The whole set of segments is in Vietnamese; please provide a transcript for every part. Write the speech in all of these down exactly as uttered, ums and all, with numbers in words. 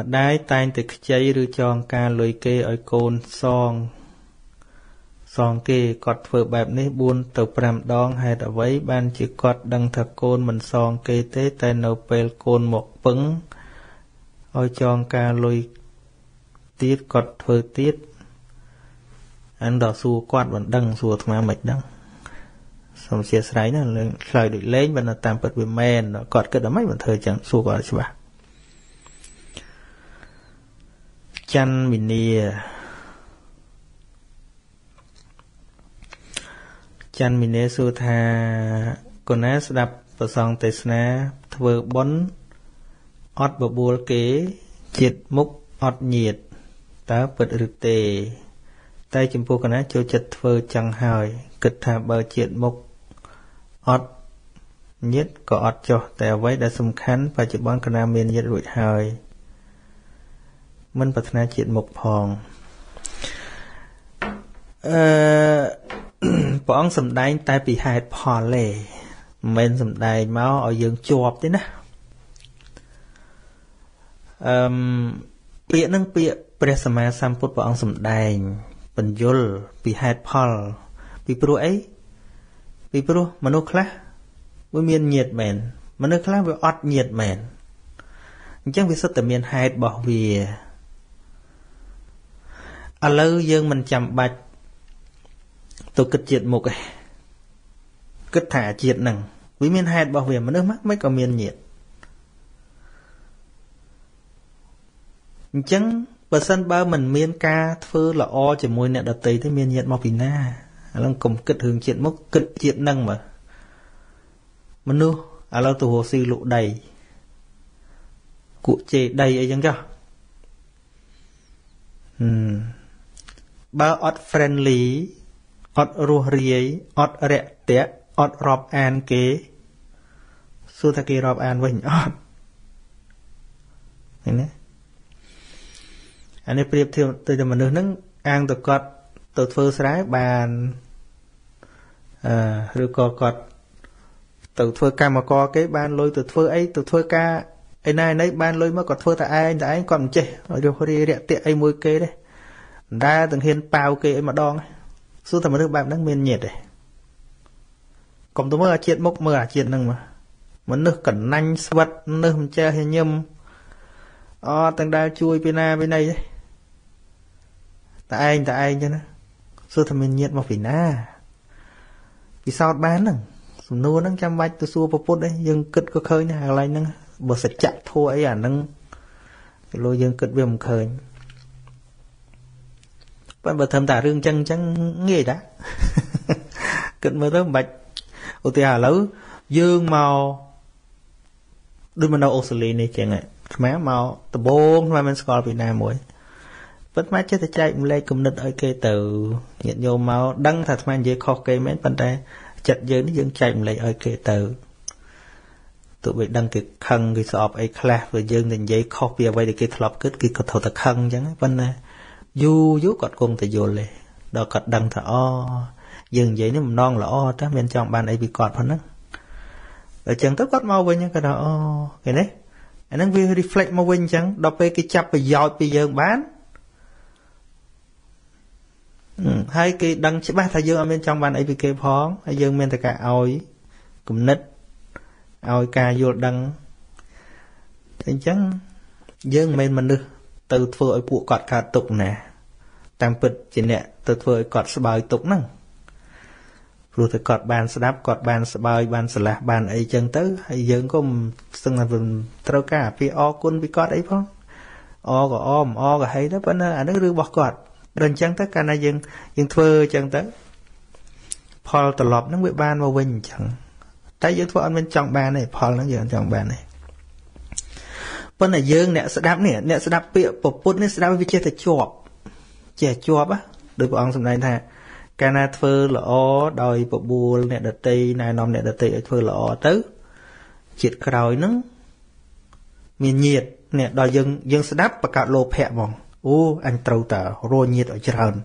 Mặt đáy tan từ cháy rư chọn ca lôi kê ở côn song Song kê cọt phở bạp nế buôn tàu pram đong hay đã vấy ban chỉ cọt đăng thật côn mình song kê tế tay nâu pel côn một bứng Ôi chọn ca lôi tiết cọt phở tiết Anh đỏ xua quạt vẫn đăng xua thma mạch đăng Xong xìa sái nó lời đuổi lên và nó tạm bật về men nó cọt cái đó mách vẫn thời chẳng xua quạt chứ bà Chanh bình nìa Chanh bình nìa sư thà Còn á sẽ đập và xong tế sná Thơ bốn Ót bộ bố kế Chiệt múc ót nhiệt Tá vật rực tề Tay chìm bố còn á cho chật thơ chẳng hỏi Kịch thà bờ chiệt múc ót nhiệt có ót cho Tại vậy đã xung khánh và chịu bóng còn á miền nhiệt rụi hỏi Mình bật na chuyện một phòng Bọn xâm đánh tay bị hại phò lệ Mình xâm đánh máu ở dương chọp thế ná Bịa nâng bịa Bịa xâm ma xăm phút bọn xâm đánh Bình dùl bị hại phò Bị bố ấy Bị bố mà nó khá Với miên nhiệt mẹn Mà nó khá với ọt nhiệt mẹn Chẳng vì sức tầm miên hại bỏ về À lâu dương mình chạm bạch Tôi kịch triệt một cái Kịch thả triệt nặng Vì miền hạt bảo vệ mà nước mắt mới có miền nhiệt Chẳng Bởi sân bao mình miền ca Phư là o chỉ môi nẹ đập tây tới miền nhiệt mọc bình na À lâu cùng kịch hướng triệt mốc Kịch triệt nặng mà Mà nu À lâu tù hồ si lụ đầy Cụ chê đầy ấy chẳng cho Ừm Ba ọt friendly, ọt ruh riêng, ọt rẹ tía, ọt rọp an kế Sư thà kê rọp an với hình ọt Thế này Anh ấy priệp thêm từ từ mà nước nâng An tụi cọt, tụi phơ sái bàn Rồi cọt cọt Tụi phơ ca mà có cái bàn lôi tụi phơ ấy, tụi phơ ca Ê này nấy ban lôi mà có thơ ta ai ta ai còn chê Rồi điều khói rẻ tiện ai môi kê đấy Đã từng hiên bao kê ấy mà đong Sư thầm mà được bạp nâng miền nhiệt đấy Còn tôi mơ là chuyện mốc mơ là chuyện nâng mà Mà nước cẩn nanh vật Nước không chê hay nhâm Ồ tăng đa chui bên này bên này đấy Ta ai ta ai cho nó Sư thầm miền nhiệt mà phải na Vì sao bán nâng Sùm nô nâng chăm bách tôi xua bố bốt đấy Nhưng cứt có khơi nha hàng lanh nâng Bởi sẽ chạm thua ấy à nâng Cái lôi dương cực về một khởi Bạn bởi thầm tả rương chân chẳng nghe đã Cực mới tới bạch Ủa tìa lấu Dương màu Đôi mình đâu ổ xử lý này chẳng ạ Má màu Tờ bốn Mà mình score Việt Nam mỗi Bất mát chết thì chạy Mình lấy cụm nịch ở kê tử Nhận vô màu Đăng thật mà dễ khó kê mến Bạn ta chặt dưới nó dương chạy Mình lấy ở kê tử Tụi bị đăng cái khăn cái sọp ấy class rồi dương thành giấy copy vậy thì cái thọp kết cái thầu thật khăn chẳng ấy vấn này du du cọt cùng thì vô lệ đó cọt đăng thở o dương giấy nó non là o ta bên trong bàn ấy bị cọt phần đó ở chẳng tất cọt mau với những cái đó cái đấy anh đang view reflect mau với chẳng đọc về cái chập và dòi bây giờ bán hai cái đăng chỉ ba thằng dương ở bên trong bàn ấy bị kê phóng hay dương bên tất cả oi cùng nít Ôi ca vô đăng Thế chẳng Dương mình mình được Từ thơ ở cụ cọt khá tục nè Tạm bịch chỉ nè Từ thơ ở cọt sơ bòi tục nâng Rồi thơ cọt bàn sơ đáp Cọt bàn sơ bòi bàn sơ lạc bàn ấy chân tứ Hay dương có Sưng là vừng Trâu ca Vì o côn vì cọt ấy phong O gò ôm O gò hay đó Vẫn là nó rưu bọc cọt Đơn chân tất cả là dương Dương thơ chân tứ Paul tờ lọp nó bị ban vào bình chẳng Tại dương thua anh bên trong bàn này, Paul nó dương trong bàn này Vâng là dương nẹ sẽ đáp nè, nẹ sẽ đáp bịa, bộ bút nè sẽ đáp với chê thầy chọp Chê chọp á, đối bộ ông xong này thầy Cả nà thơ lỡ, đòi bộ bù nè đợt tây, nà nòm nè đợt tây thơ lỡ tớ Chịt khói nâng Miền nhiệt, nè đòi dương, dương sẽ đáp và cả lô phẹ vòng Ô, anh trâu tờ, rô nhiệt ở chợ hờn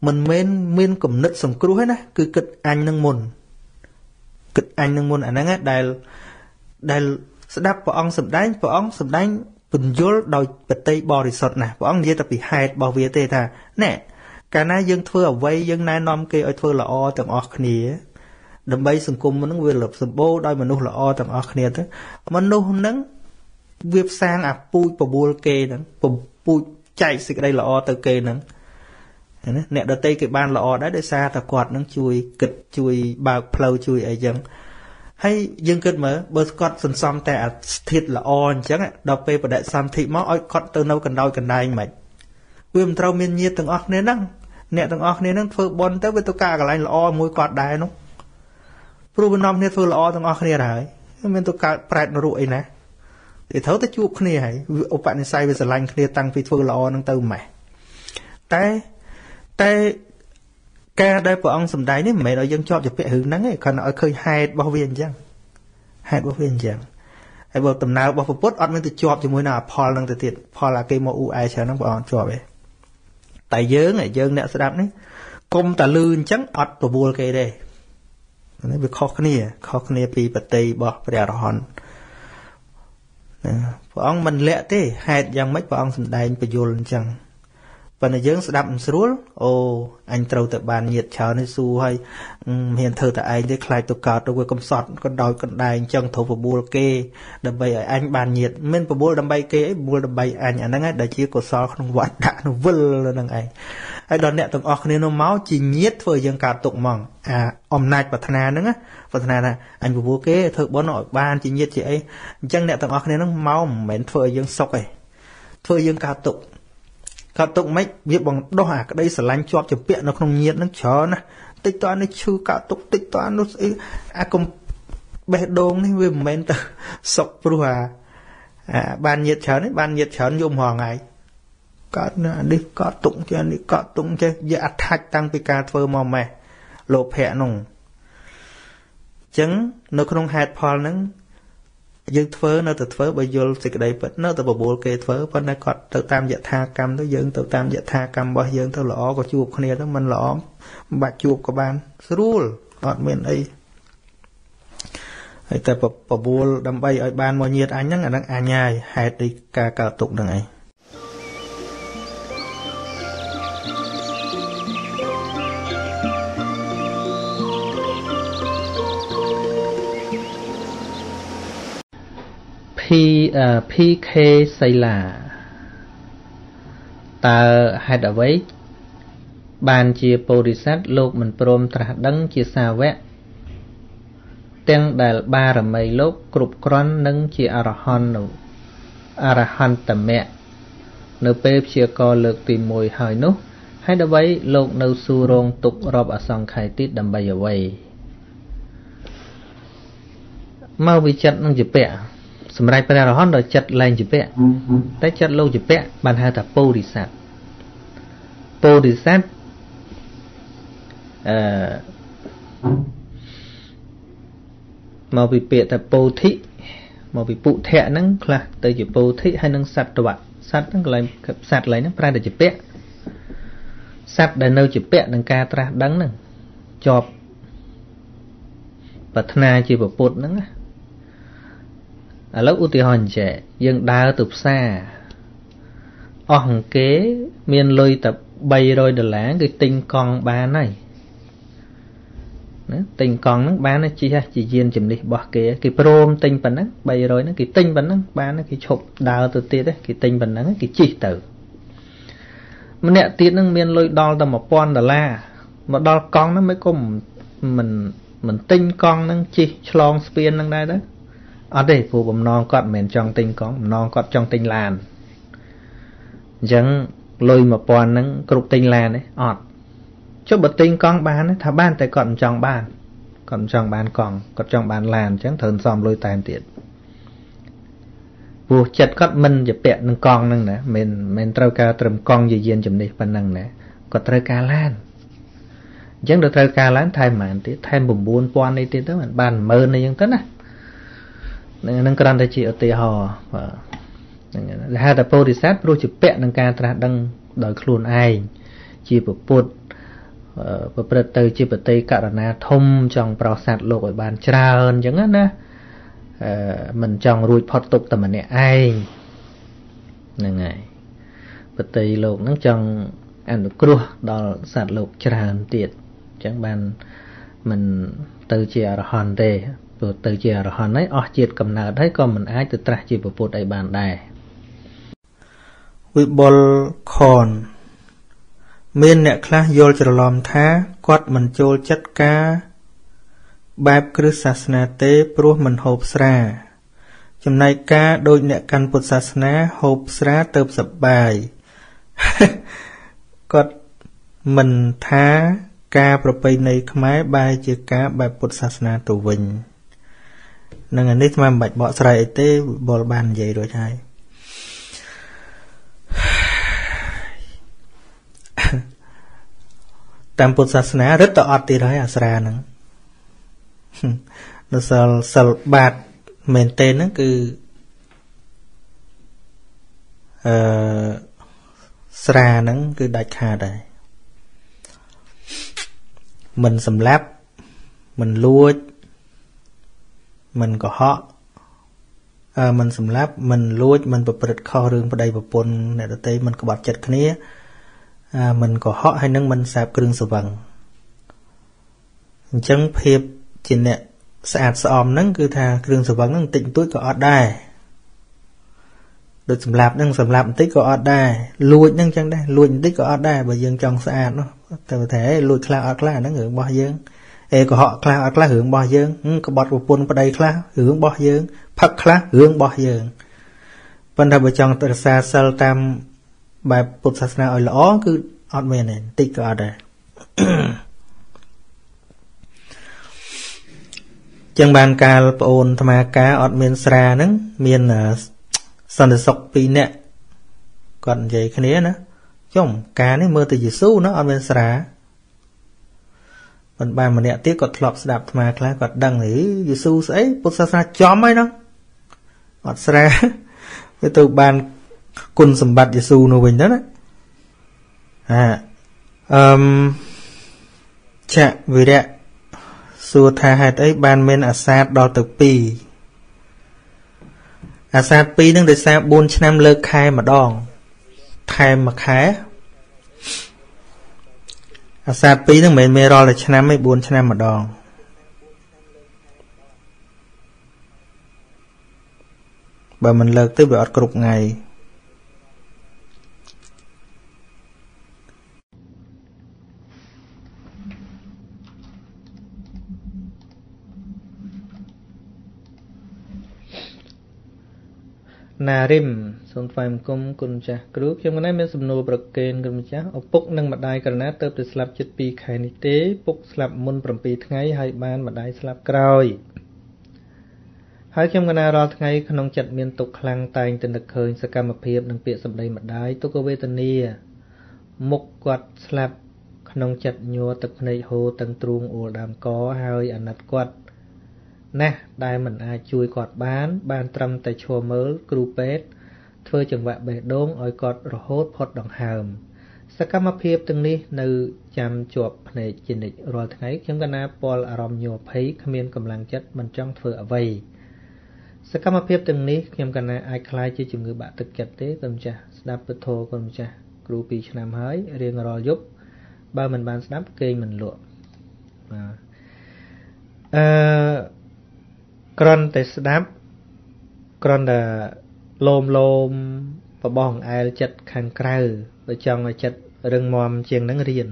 Mình mên, mên cầm nứt xong cửu hết á, cứ kịch anh nâng môn Kịch anh nâng môn ảnh năng á Đại Đại sẽ đáp vào ông sầm đánh Vào ông sầm đánh Bùn dối đòi bật tay bò resort nè, bọn ông dễ tập bị hại bò vía tê thà, nè, cả na dân thưa ở vây dân na nom kia ở thưa là o tầm o khné, đầm bay sừng cùm nó việc lập sừng bô đòi mà nô là o tầm o khné thế, mà nô hôm nắng việc sang à pui bò bùa kê nè, bò pui chạy xịt đây là o tờ kê nè, nè đợt tây cái ban là o đã để xa tờ quạt nắng chui kịch chui bạc plau chui ấy dân. Hay dân kết mở bớt cót sân xong ta thịt là on chẳng ạ đọc về và đại xăm thị mó ôi cót từ nâu cần đôi cần đai mạch quyêm trao miên nhiên từng ọc nên năng nẹ từng ọc nên năng phơ bốn tới với tôi cả cả lại là o mùi cót đai nó prù bình nông nên phơ là o từng ọc nên rồi mình tôi cả prạch nó rụi nè thì thấu tới chụp này hãy ổ bạn này say với giờ lành kia tăng phí phơ là o nâng tâu mẹ tay tay ca đây bọn ông sầm đáy nếu mẹ nói dân cho cho mẹ hướng nắng ấy còn nói khơi hai bao viên chăng hai bao viên chăng ai bảo tầm nào bảo phục bút ăn mới tự cho cho mỗi nào pol năng tự tiện pol là cây màu u ai chờ nó bảo cho vậy tại dướng này dướng nẹo sẽ đáp đấy công ta lươn trắng ọt của bùa cây đây nó bị khó khăn nè khó khăn nè vì bật tay bỏ bẹt hòn bọn ông mình lẹ thế hai giang mấy bọn ông sầm đáy bị vô lên chăng và nó dướng sẽ đập xuống ô anh trâu tự bàn nhiệt cháu nó xu hay hiện thơ tại anh để khai tục cào tôi với công sọt con đói con đài chân thấu vào bùa kê đầm bay ở anh bàn nhiệt men vào bùa đầm bay kê bùa đầm bay anh anh đang ấy đại chi của sọt không vọt đã nó vươn lên đang ấy anh đòn nẹt từng ọt nên nó máu chỉ nhiệt thôi dường cào tục mỏng à om nách và thana nữa và thana là anh vào bùa kê thợ bó nội ban chỉ nhiệt chị ấy chân nẹt từng ọt nên nó máu mến thôi dường sọc ấy thôi dường cào tục cặp tục mấy việc bằng đo hạt đây sờ lanh cho chụp nó không nhiệt nó chó nè tích toán nó chưa cả tục tích toán nó à cùng bẹt đồn đấy về men từ sọc rùa à ban nhiệt chó đấy ban nhiệt chó nhôm hòa ngày có đi có tụng cho đi có tụng cho giờ thạch tăng pika phơi màu mè lộp hẹ nùng trứng nó không hạt phơi nó dân phớ nó tự phớ bây giờ thì cái đấy vẫn nó tự bảo bố kê phớ vẫn nó còn tự tam dạ tha cam tới dân tự tam dạ tha cam bao dân tới lõ có chuột này đó mình lõ bà chuột của bạn rule bọn mình ấy hay ta bảo bố đâm bay ở ban bao nhiêu anh nhá là đang à nhai hay đi cà cà tụng đằng ấy pê ca xây là tờ hạt ở với bàn chia Bodhisat lục mình prom trả đấng chia xa vẽ tên đài ba là mấy lục cụp con nâng chia Arahant Arahant tầm mẹ nếu bếp chia co lược tìm mùi hỏi nút hạt ở với lục nâu su rôn tục rộp ở sông khai tít đầm bay ở vầy mau bị chất nâng dịp bẹ sầm rai bây giờ họ nói chặt lại chụp vẽ, tại chặt lâu chụp vẽ bàn hai tập Bodhisat, Bodhisat, màu bị bẹt tập Bodhi, màu bị bụi thẹn nắng là tới chụp Bodhi hay nắng sạt tọa, sạt nắng lại sạt lại nắng ra để chụp vẽ, sạt để nâu chụp vẽ nắng ca ra đắng nè, chọp, bát na chỉ bột bột nắng. Lớp ưu tiên hòn trẻ dân đá tục xa ở hằng kế miền lôi tập bay rồi đờ lá cái tinh con ba này tinh con nó ba nó chi ha chỉ riêng chìm đi bỏ kế cái prom tinh bẩn á bay rồi nó cái tinh bẩn á ba nó cái chộp đào từ tiết đấy cái tinh bẩn á cái chỉ tử mình nẹt tiết nó miền lôi đo tầm một pon đờ la mà đo con nó mới có mình mình tinh con nó chi long spin năng đây đó ở đây phụ bầm non cọt mền trong tinh có non cọt trong tinh làn chẳng lôi mà pon nắng cục tinh làn đấy ọt cho bật tinh con bàn ấy thà bàn tại cọt trong bàn cọt trong bàn còn cọt trong bàn làn chẳng thường xòm lôi tàn tiệt buộc chặt cọt mình chụp bẹt nâng con nâng nè mền mền trâu ca trầm con gì riêng chấm đi bàn nâng nè cọt trâu ca lan chẳng được trâu ca lan thay màn tiệt thay bùm buôn pon đi tiệt đó mà bàn mờ này chẳng tính à nâng cản đại chi ở tây họ và hai tập Bodhisat pro chụp vẽ nâng ca tra đăng đòi khôn ai chi bậc Phật bậc Phật tử chi bậc tây cả na thông trong bảo sát lục ở bàn tra hơn chẳng á na mình trong ruột phật tục tầm này ai nâng ngày bất tây lộc nâng trong ăn cua đo sạt lộc tràn tiệt chẳng bàn mình từ chia hòn tề rồi từ chia hòn ấy ở triệt cầm nợ đấy còn mình ai từ tra chỉ bộ phận đại bàn đàiวิบลคอนเมียนเนี่ยคลาโยลจรลอมท้ากอดมันโจลจัดกาแบบคริสต์ศาสนาเตปรัวมันโหบสระจำนายกาโดยเนี่ยการพุทธศาสนาโหบสระเติบสบายกอดมันท้ากาประไปในขมายบายเจกาแบบพุทธศาสนาตัววิญนั่นอันนี้มาบัดเบาะสระเตบอลบานใหญ่โดยใช่ตามพุทธศาสนาฤทธิ์ต่ออติไรอัศราหนึ่งนั่นสัลสัลบาทเมนเตนนั่นคือเอ่อศราหนึ่งคือได้ขาดได้มันสำลับมันล้วนมันก็เหาะเอ่อมันสำลับมันล้วนมันประพฤติข้อเรื่องประใดประปนเนี่ยตัวเตมันกบฏจัดคณีmình có họ hay nâng mình sạp cưng sửa vần chẳng phép chỉ nè sạp xóm nâng cứ thà cưng sửa vần nâng tịnh túi có ọt đài được sầm lạp nâng sầm lạp tích có ọt đài lùi nâng chẳng đài lùi tích có ọt đài bởi dương trong sạp nó tự thể lùi khla ọt khla nâng hưởng bò dương ê có họ khla ọt khla hưởng bò dương có bọt bộ phun vào đây khla hưởng bò dương phật khla hưởng bò dương vân thà bởi chồng tự xa xa tamแบบปุถศาสนาอ่อยล้อคืออดเมนติก็อดได้จังบานการโอนธรรมากาอดเมนสระนั้นเมียนสันติศกปีเนี่ยก่อนใจแค่นี้นะช่วงการนี่เมื่อติดยิสูนะอดเมนสระมันบานมันเนี่ยที่กดหลบสดับธรรมากลายกดดังหรือยิสูเอ้ยปุถศาสนาจอมไหมนะอดสระไปตัวบานคุณสมบัติเยซูนูวินนั่นนะฮะเอ่อฉะวิระสุธาหัดไอ้บานเมนอาซาดดอตึกปีอาซาดปีนึงได้ซาบุญชนำเลิกคายมาดองคายมาคายอาซาดปีนึงเหม็นเมรอเลยชนะไม่บุญชนะมาดองบ่มันเลิกตื้อแบบอดกรุบไงนาริมส่งไฟมกุมกุญแจกรุ๊ปยังมันได้เป็นสำนวนประเคนกุญแจเอาปุกนั่งมาได้กันนะเติบแต่สลับจุดปีไข่นิเต้ปุกสลับมุนปรำปีทั้งไงให้บ้านมาได้สลับกรอยหายเข้มกันนะรอทั้งไงขนมจัดเมียนตกคลังตายจนตะเคยสกรรมเพียบนังเปียสำได้มาได้ตุกเวทเนียมกกัดสลับขนมจัดโยตะในโฮตังตรุงโอดามก้อหายอนัดกัดนะได้เหมือนอาช่วยกอดบ้านบ้านตรำแต่ชัวเมลกรูเป็ดเธอจังหวะเบดดงออยกอดระโหดพอดดองหามสกรรมเพียบตรงนี้นึกจำจวบในจินิกรอทั้งไงเข้มกันนะปอลอารมณ์โยภัยขมิ้นกำลังจัดมันจ้องเธอเอาไว้สกรรมเพียบตรงนี้เข้มกันนะไอคลายจะจึงเงือบตึกจัดเต้กำจ่าสนับประโถกำจ่าครูปีชนามหายเรียงรอยุบบ้านมันบ้านสนับเกยมันหลวมเอ่อกรอนแต่สนับกรอนแต่ลมลมประบองไอจัดขังไกลไปจองไอจัดเรื่องมอมเชียงนั่งเรียน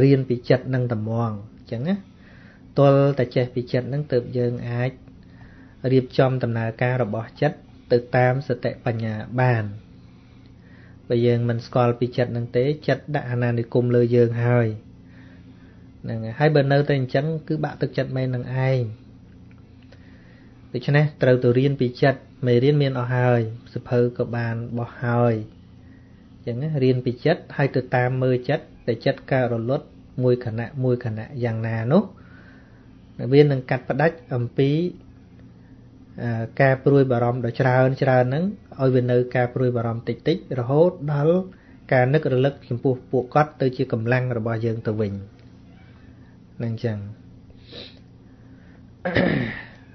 เรียนปีจัดนั่งตะมองจังนะตัวแต่เจปีจัดนั่งเติบเยิงไอเรียบจอมตำนาการระบอบจัดติดตามสเตปัญญาบ้านไปเยิงมันสกอลปีจัดนั่งเตะจัดด่านาในกลุ่มเลยเยิงหายนั่งให้เบอร์เนอร์แต่จังคือบ่าตึกจัดไม่นั่งไอไปใช่ไหมเติร์ดเรียนปีจัดไม่เรียนเมียนเอาหายสเปอร์กับบานบ่หายอย่างนี้เรียนปีจัดให้ติดตามมือจัดแต่จัดการรถรถมวยขณะมวยขณะอย่างนานุเรียนหนึ่งกัดประดัชอัมพีการปลุยบารมโดยชราอันชรานั้นเอาเวเนอร์การปลุยบารมติดติดระหดดัลการนึกระลึกขิมปูปูกัดเตยชีกำลังระบายเยิงตะวิงนั่งจัง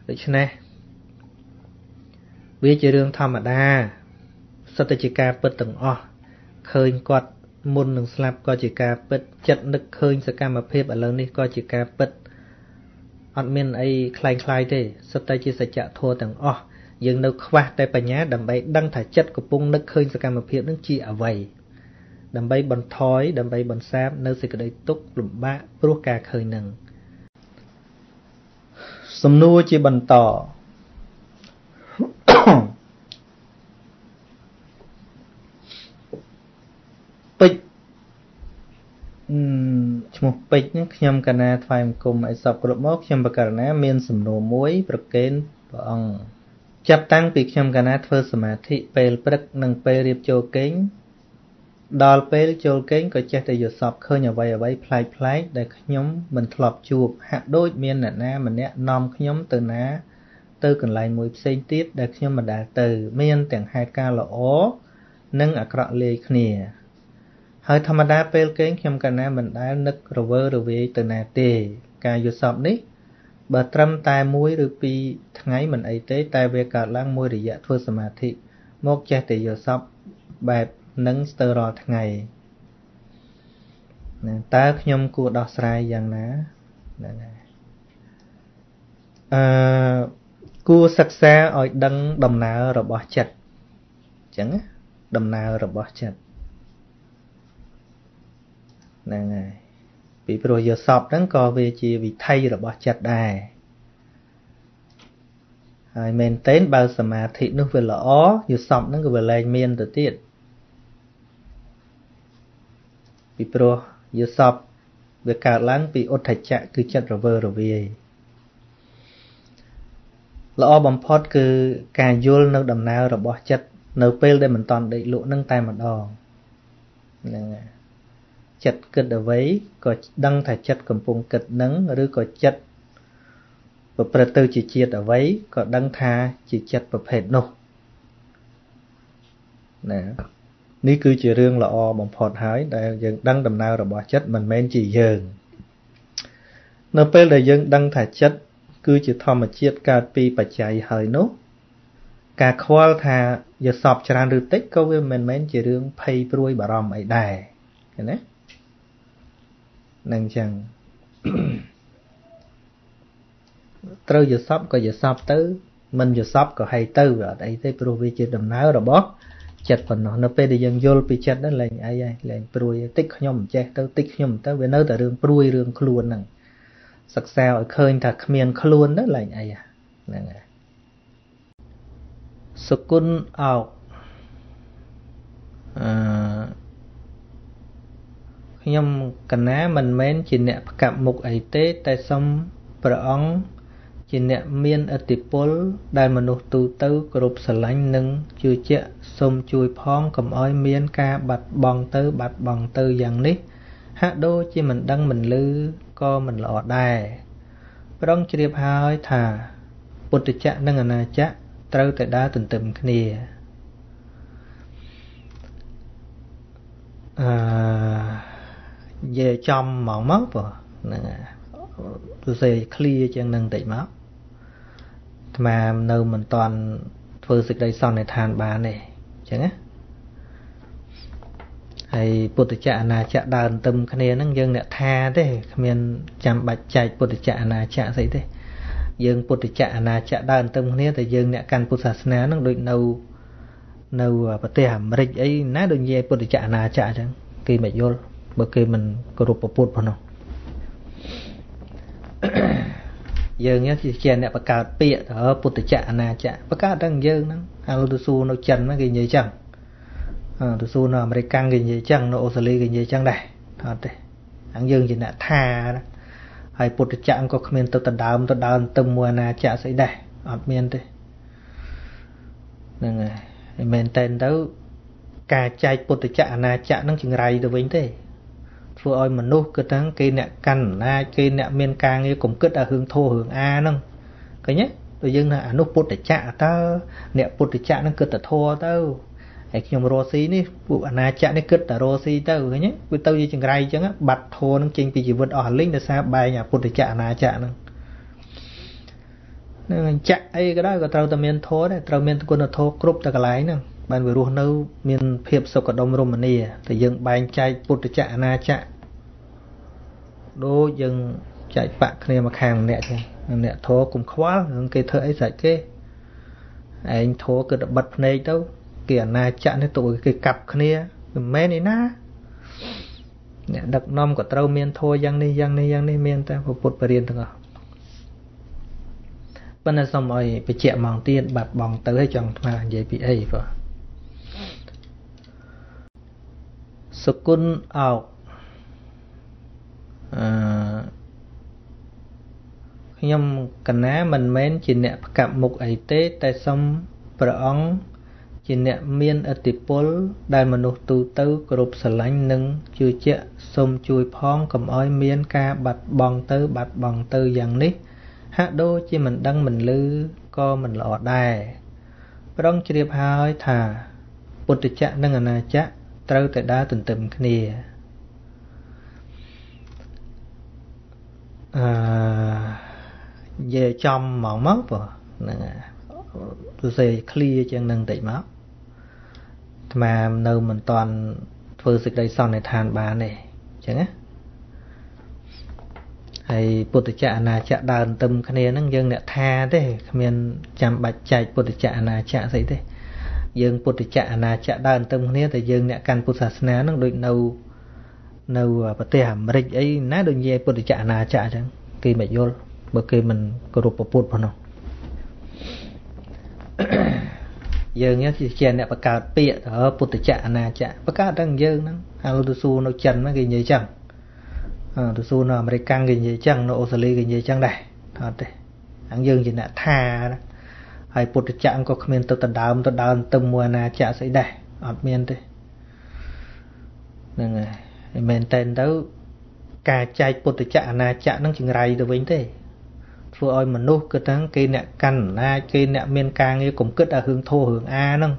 ไปใช่ไหมวิจารณ์ธรรมดา สตจิกาปิดทั้งอស់ Bích một bích nhâm cả na thay một cùng ai sập cột mốc nhâm bạc cả na miên sầm nổ muối bạc kén bằng chắp tăng bích nhâm cả na phơi sầm mặt thị pel bạc nâng pel điệp châu kính đòi pel châu kính có che để dột sập khơi nhà vay ở vay play play để nhóm mình lọp chuột hạ đôi miên là na mình nè nom nhóm từ ná từ cần lại mùi xây tiếp để nhóm mình đã từ miên tiếng hai ca lỗ nâng ở cọ lê khìa hơi thầm đa pel kén khiêm cả na mình đã nức rover rover từ nà tề cả dột sọp ní bờ trâm tai muối rồi pi ngày mình ấy tế tai về cả lang muối để dạ thua sám thị một cha tề dột sọp bẹp nâng sờ rò ngày ta khiêm cụ đọt sài giang ná cụ sặc xa ở đằng đầm nào rồi bỏ chặt chẳng đầm nào rồi bỏ chặt này bị rồi giờ sọp đang co về chi vì thay rồi bỏ chặt đài ai men tên bao sầm mà thị nước về lõ giờ sọp đang về lại miền từ tiệt bị rồi giờ sọp về cả láng bị ốt thạch chạ cứ chặt rồi vờ rồi về lõ bấm phốt cứ cà yul nước đầm nào rồi bỏ chặt nấu pel đây mình toàn để lụa nâng tay mà đòn này chất kết ở vấy có đăng thải chất cầm phùng kết nắng rồi có chất và phần tư chỉ chiết ở vấy có đăng thả chỉ chất và phệt nổ nè ní cứ chỉ riêng là o bằng phật hái đại dân đăng đầm nào rồi bỏ chất mình men chỉ dường nộp bên đại dân đăng thải chất cứ chỉ thò mà chiết cà pi và chạy hơi nốt cà khoa thà giờ sọp tràn rực tích câu với mình men chỉ riêng pay ruồi bà ròm ấy đài nè năng chăng trâu giờ sắp có giờ sắp tới mình giờ sắp có hay tới rồi đây tới pruvi chỉ đầm náo rồi bóp chặt phần nó nó pe để dân vô bị chặt đó lên ai ai lên pruvi tích nhom che tới tích nhom tới về nơi từ đường pruvi đường khluôn nằng sặc sao ở khơi thà miền khluôn đó lên ai à nè sukun ao nhưng cả ná mình men chỉ nẹp cạm mục ấy tế tại sông prong chỉ nẹp miên ở tiệp pol đại manu tu tư group sánh nâng chui chẹ sông chui phong cầm oi miên ca bạt bòn tư bạt bòn tư dạng ní hạ đô chỉ mình đăng mình lư co mình lọ đài prong chỉ điệp hai thà bột chạ nâng ở nà chạ trâu tại đá từng từng kia à về trong màu máu vợ tôi sẽ clear cho nâng tị máu mà nơi mình toàn phơi dịch đây sau này than bà này chẳng á hay bột chạ là chạ đàn tầm cái này nâng dân đã tha thế miền chạm bạch chạy bột chạ là chạ gì thế dân bột chạ là chạ đàn tầm cái này thì dân đã can bột sạt ná nâng đội nâu nâu và tê hàm rịch ấy ná đôi dây bột chạ là chạ chẳng kỳ mệt vô bởi khi mình có rụp vào bột vào nó giờ nhé chị chèn đẹp bà cà bịa ở bột tự chạ nà chạ bà cà đang dơn lắm alo tôi xu nó chân nó ghi nhớ chẳng tôi xu nó mấy căng ghi nhớ chẳng nó ô xử lý ghi nhớ chẳng này thật đấy ăn dơn chỉ là tha đó hay bột tự chạ có comment tôi tận đào tôi đào tầm mùa nà chạ sẽ đầy ở miền đây nên mình tên đó cà chạy bột tự chạ nà chạ nó chừng rầy đối với thế phụ ơi mình nô cứ thắng cây nẹt cằn na cây nẹt miên càng như cũng cứ ở hướng thô hướng a nâng cái nhé tôi dân là nô bột để chạ tao nẹt bột để chạ nó cứ ở thô tao hãy nhom rosi ní vụ na chạ nó cứ ở rosi tao cái nhé với tao như chừng ray chứ á bật thô nó chừng vì chỉ vượt ở linh là sao bài nhà bột để chạ na chạ nâng nên chạ ấy cái đó là tao tao miên thô đấy tao miên quân ở thô group tao cái lái nâng Bạn vừa ruột nâu miền phiệp sọc ở Đông Romania thì dân bán chạy bột chạy na chạy đô dân chạy bạc này mà khàng nẹ nẹ thố cũng khóa cái thơ ấy giải kê anh thố cứ đập bật này đâu kìa na chạy nên tụi cái cặp kia mê này na nẹ đặc nông của trâu miền thôi dân đi dân đi dân đi miền ta phục bột bà riêng thằng à bên là xong rồi bị chạy mòn tiên bạc bòn tới hay chồng mà vậy bị ấy vợ sơ cun ảo nhưng cần á mình mến chỉ nẹp cặp mục ấy tế tại xong prong chỉ nẹp miên ở tỷ pol đại mà nô tu tư group sờ lánh nâng chưa chẹ xôm chui phong cầm oi miên ca bạc bòn tới bạc bòn tới dạng nít hạ đô chỉ mình đăng mình lư co mình lọ đài prong chỉ điệp hai thà bột chạ nâng ở na chạ trâu tại đá từng từng cái nè về trong mỏng máu vợ tôi sẽ clear chân nâng tị máu mà nơi mình toàn phơi dịch đây sau này than bà này chẳng á hay bột chạ là chạ đàn tâm cái nè nâng dân đã tha thế miền chạm bạch chạy bột chạ là chạ gì thế dương bột chạ là chạ đàn tâm cái nè thì dương đã căn bột sạt ná nâng đội nâu nâu và tê hàm rịch ấy ná đôi dây bột chạ là chạ chẳng khi mà vô bởi khi mình có rụp bột bột vào nó dương nhé chỉ chèn đẹp bà cào bịa ở bột chạ là chạ bà cào đang dương nó alo tu su nó chân nó cái gì chẳng tôi xu nó mà căng cái gì chăng nó Australia cái gì chăng này thật đấy anh dương chỉ là tha đó hay bột chạm có comment tôi tận đào tôi đào tâm mua na chạm sẽ đây ở miền đây nên miền tên đâu cà chay bột chạm na chạm nó chừng ray đối với thế vừa ơi mà nô cứ thắng cây nẹt cằn na cây nẹt miền càng như cũng cứ là hướng thô hướng a nâng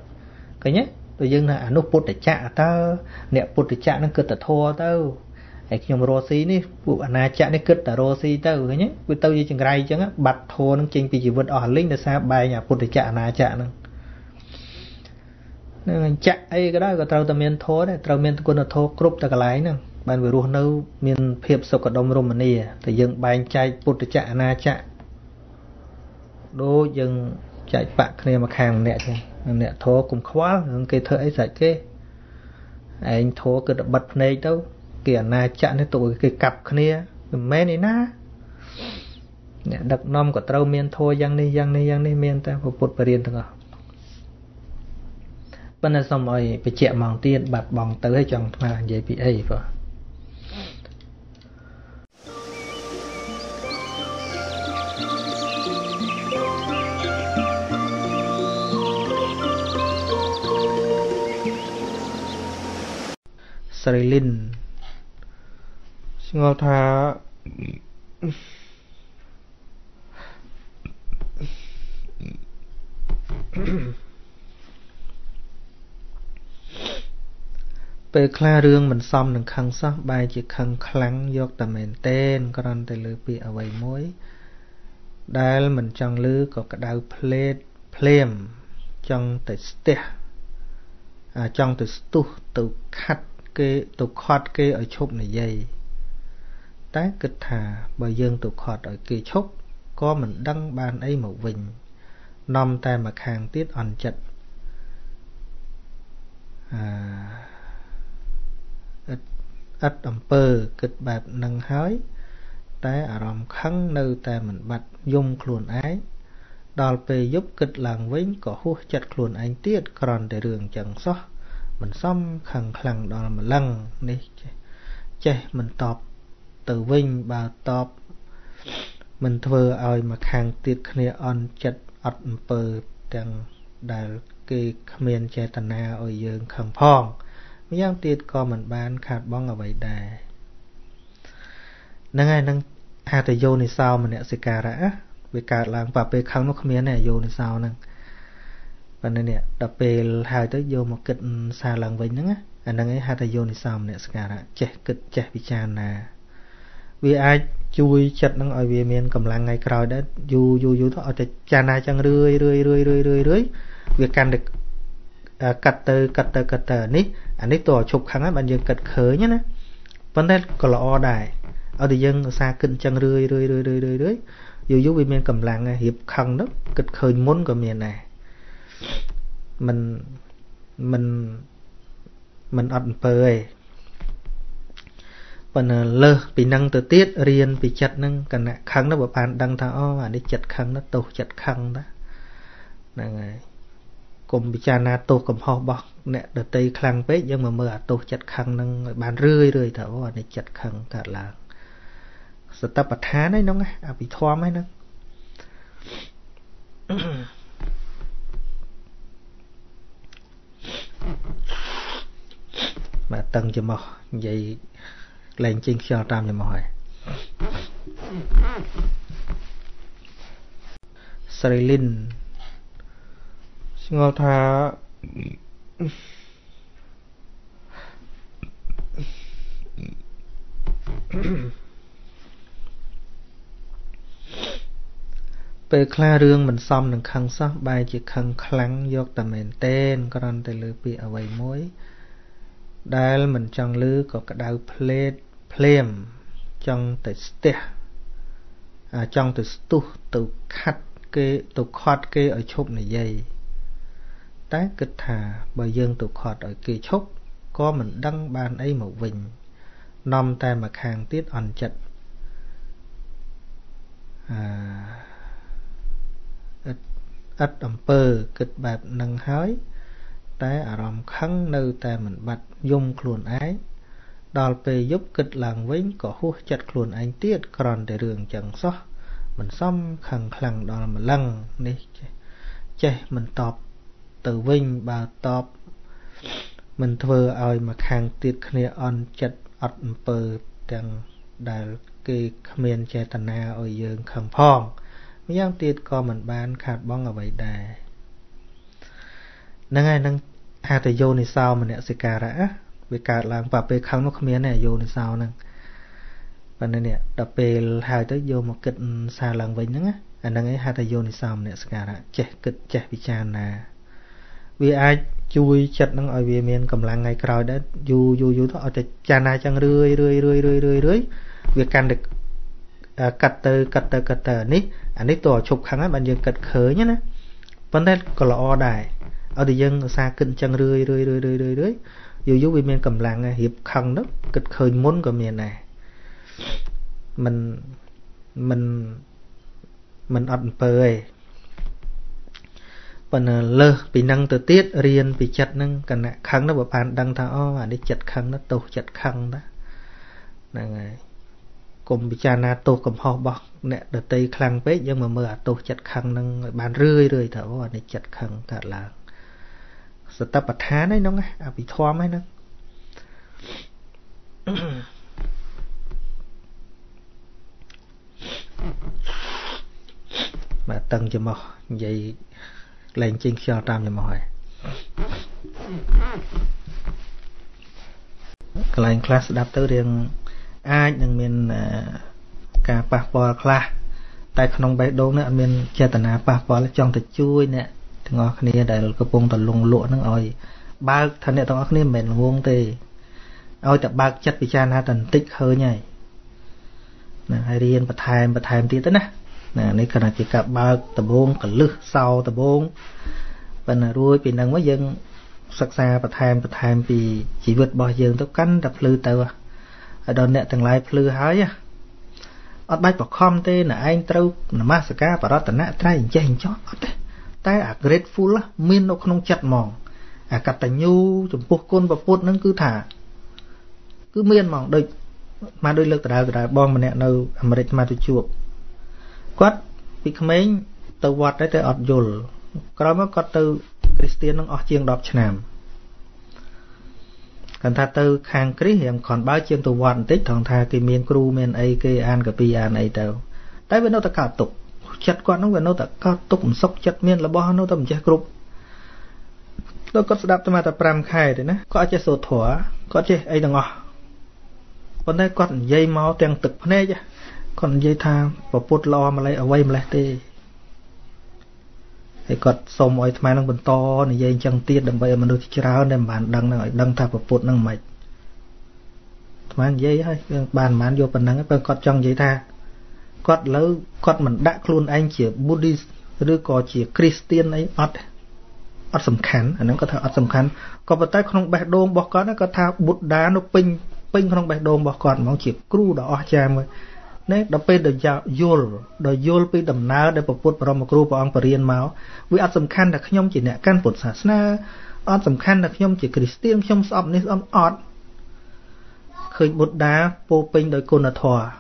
cái nhé tôi dương là nô bột chạm ta nẹt bột chạm nó cứ là thô tao ai khi ông Rossi ní, vụ anh ấy chạy ní cất là Rossi tao cái nhé, với tao như chừng ray chăng á, bật thô nó chừng bị chỉ vượt ở linh là sao bài nhà phụt để chạy anh ấy chạy nè, nên chạy ấy cái đó cái tàu tàu miền thô đấy, tàu miền quân là thô group tàu cái lái nè, bạn vừa ruột nâu miền phiệp sọc ở Đông Romania, thì dân bài chạy phụt để chạy anh ấy chạy, đô dân chạy bạc này mà khàng nẹt nẹt thô cũng khóa, cái thợ ấy giải kê, anh thô cứ bật này đâu. Kìa na chạm đến tụi cái cặp kia mê này na đặc nông của trâu miền thôi dân đi dân đi dân đi miền ta phục bột bà riêng thằng à bên là xong rồi bị chạm mòn tiên bạc bòn tới hay chồng mà vậy bị ấy vợ Sri Linh ngô thà về kha rương mình xong đừng khăng sót bài chỉ khăng khăng vô tầm mền tên còn từ lưỡi bị ở vầy mối đây mình trong lưỡi có cái đầu plate plem trong từ ste à trong từ stu từ khát cái từ khót cái ở chốt này dây tái kịch thà bởi dân tụt khọt ở kỳ chốc có mình đăng bàn ấy màu vịnh nằm tay mà hàng tiết ẩn chật à, ít ít ẩm pơ kịch bạc nâng hói tái ở rộng khăn nơi tay mình bạch dùng khuôn ái đòi về giúp kịch làng vĩnh có hút chật khuôn ánh tiết còn để đường chẳng xót mình xong khẳng khẳng đó là một lần đi chê mình tọp từ vinh bà tọp mình thưa ơi mà khang tiết khne on chất ọt pơ đang đà kê khmien che tà na ơi dương khang phong mấy giang tiết co mình bán khát bóng ở vậy đài nâng ai nâng hạt thì vô này sao mình đã xì cà rã vì cà làng bà bê kháng nó khmien này vô này sao nâng và nên nè đập bê hai tới vô một kịch xa lần vinh nâng á à nâng ấy hạt thì vô này sao mình đã xì cà rã chê kịch chê bị cha nà vì ai chui chặt năng ở về miền cầm làng ngày cày đã dù dù dù thôi ở chà na chăng rưỡi rưỡi rưỡi rưỡi rưỡi rưỡi việc can được cắt từ cắt từ cắt từ ní anh ấy tổ chụp kháng ấy bạn dừng cắt khởi nhá nè vấn đề còn là o đài ở thì dân xa kinh chân rơi rơi rơi rơi rơi rơi dù dù vì miền cầm làng hiệp khăn đó cắt khởi muốn của miền này mình mình mình ẩn bơi còn lơ bị năng từ tiết riêng bị chặt năng cần lại khăn đó bộ bàn đang tháo và đi chặt khăn nó tổ chặt khăn đó này cùng bị cha na tổ cùng họ bọc nè đợt tây khăn bếp nhưng mà mưa tổ chặt khăn năng bàn rơi rơi tháo và đi chặt khăn cả là sự tập bát há đấy nó nghe à bị thoa mấy nó mà tăng cho mò vậy lên trên kho tam thì mọi sợi linh ngô tha về kha rương mình xong đừng khăng sót bay chỉ khăng khăng vô tầm mền tên còn từ lưỡi bị ở vầy mối đây mình chẳng lưỡi có cái đầu plate Plem trong từ ste à trong từ stu từ khát cái từ khót cái ở chốt này dây tái kịch thà bởi dương từ khót ở kia chốt có mình đăng ban ấy một vịnh nom tay mà hàng tiết ẩn chật à ít ít ẩm pơ kịch bạc nâng hói tái ở ròng khăng nơi tay mình bạch dung luồn ái đòi về giúp kịch làng vĩnh có hút chặt khuôn anh tiết còn để đường chẳng xót mình xong khẳng khẳng đó là một lần đi chạy mình tọp từ vinh bà tọp mình thưa ai mà khẳng tiết khnia on chặt ọt bờ đang đài kì khmiên chè tà na ở dương khẳng phong nhưng tiết có mình bán khát bóng ở vậy đài nâng ai nâng hạt thầy vô này sao mình đã sẽ cả đã vì cả làng và về khăn nó không biết này vô làm sao nè và nên nè đập về hai tới vô một kịch xa làng với nhá anh đang ấy hai tới vô làm sao nè cả đã trẻ kịch trẻ bị cha nè vì ai chui chặt đang ở về miền cầm làng ngày cày đã du du du đó ở cha na chăng rưỡi rưỡi rưỡi rưỡi rưỡi rưỡi việc can được cắt từ cắt từ cắt từ ní anh ấy tổ chụp khăn ấy bạn dừng cắt khởi nhá nè vấn đề còn là o đài ở thì dân xa kinh chăng rưỡi rưỡi rưỡi rưỡi rưỡi dù dù vì miền cầm làng hiệp khăn đó kịch khởi muốn của miền này mình mình mình ẩn bơi còn lơ bị năng từ tiết riêng bị chặt năng cần lại khăn đó bộ bàn đang tháo và đi chặt khăn nó tổ chặt khăn đó này cùng bị cha na tổ cùng họ bọc nè đợt tây khăn bếp nhưng mà mưa tổ chặt khăn năng bàn rơi rơi tháo và đi chặt khăn cả là sự tập bát há đấy nó nghe à bị thoa mấy nó mà tăng cho mò vậy lên trên kho tam cho mò cái này class đáp tới riêng ai nhưng mình cả passport class tại không bay đốn nữa mình chơi tận à passport là trong thật chui nè ngõ kia đại lục công tận lùng lụa nương ơi ba thằng này tao kia mệt nguồn tê ơi tập ba chất bị cha na tận tích hơi nhảy nè hay riêng bật thèm bật thèm tí tới nè nè này cái này chỉ cả ba tập bốn cả lư sau tập bốn bên này ruồi bị nâng quá dân sắc xa bật thèm bật thèm vì chỉ vượt bò dân tao cắn đập lư tao ở đòn nè thằng lái lư hái á ở bãi bọc khom tê nè anh trâu nè masaka và đó tận nè trai chèn chót tại à grateful á miên nó không chặt mỏng à cặp tay nhu chụp bột côn và bột nó cứ thả cứ miên mỏng đôi mà đôi lực đào đào bom mà nè đâu mà để mà tôi chuộc quát bị mấy tàu vọt đấy tới ọt dồn cái đó có từ Christian nó ở chiêng đọp chèm còn tha từ hàng Christ hiện còn bao chiêng tàu vọt tích thằng tha cái miên crew miên a k an cái pi an này tàu tại bên nó ta cả tục chặt quạt nó về nó tập cao tốc sốc chặt miên là bao nó tập chặt cục nó có đạp từ mà tập pram khai đấy nè có chơi sột thủa có chơi ai đằng ngò còn đây còn dây máu tiền tực này chứ còn dây tha và put lo mà lấy ở quay mà lấy tê Hãy còn xong ôi tham năng bẩn to này dây chẳng tiết đầm bây mà đôi khi ra hơn bàn đăng này đăng thạp và phụt năng mệt tham dây hay bàn mán vô phần năng cái con trong dây tha con lỡ con mình đã luôn anh chỉ Buddhist đưa có chỉ Christian ấy ót ót sầm khán anh em có thà ót sầm khán còn tay không bẹt đôn bỏ con nó có thà bột đá nó ping ping không bẹt đôn bỏ con mong chỉ cru đó ót cha mới nè đập bên đập dạo yol đập yol bên đập ná đập bột bột bơm cru bơm bơm máu với ót sầm khán là khom chỉ nè can bột sả na ót sầm khán là khom chỉ Christian khom sọm nè sọm ót khởi bột đá bô ping đợi côn là thò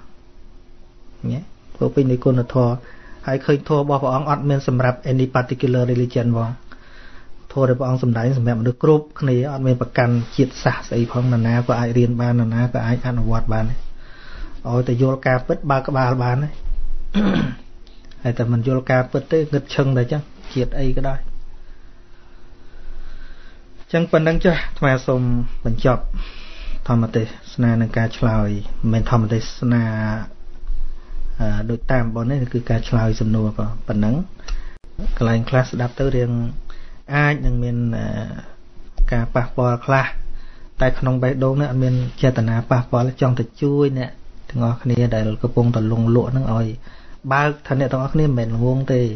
nhé bô ping đợi côn là thò hãy khởi thua bỏ vào ông ăn men sầm rạp any particular religion vong thua để bỏ ông sầm đáy sầm mẹ mà được group này ăn men bạc cằn triệt xả xây phong là ná và ai riêng ban là ná và ai ăn hoạt ban này ôi tại vô ca bứt ba cái ba ban đấy hay tại mình vô ca bứt tới ngực chân đấy chứ triệt ấy cái đó chẳng phần đăng chưa mà sầm mình chọn thầm mà tê na nâng ca chloe mình thầm mà tê na đôi tam bọn này cứ cả chào dùm nô vào bản nắng client class đáp tới riêng ai nhưng mình cả passport class tại không bay đôn nữa mình che tận à passport là trong thật chui nè thằng ngọc này đại cái bông tận lùng lụa nó rồi ba thằng này thằng ngọc này mình vuông tê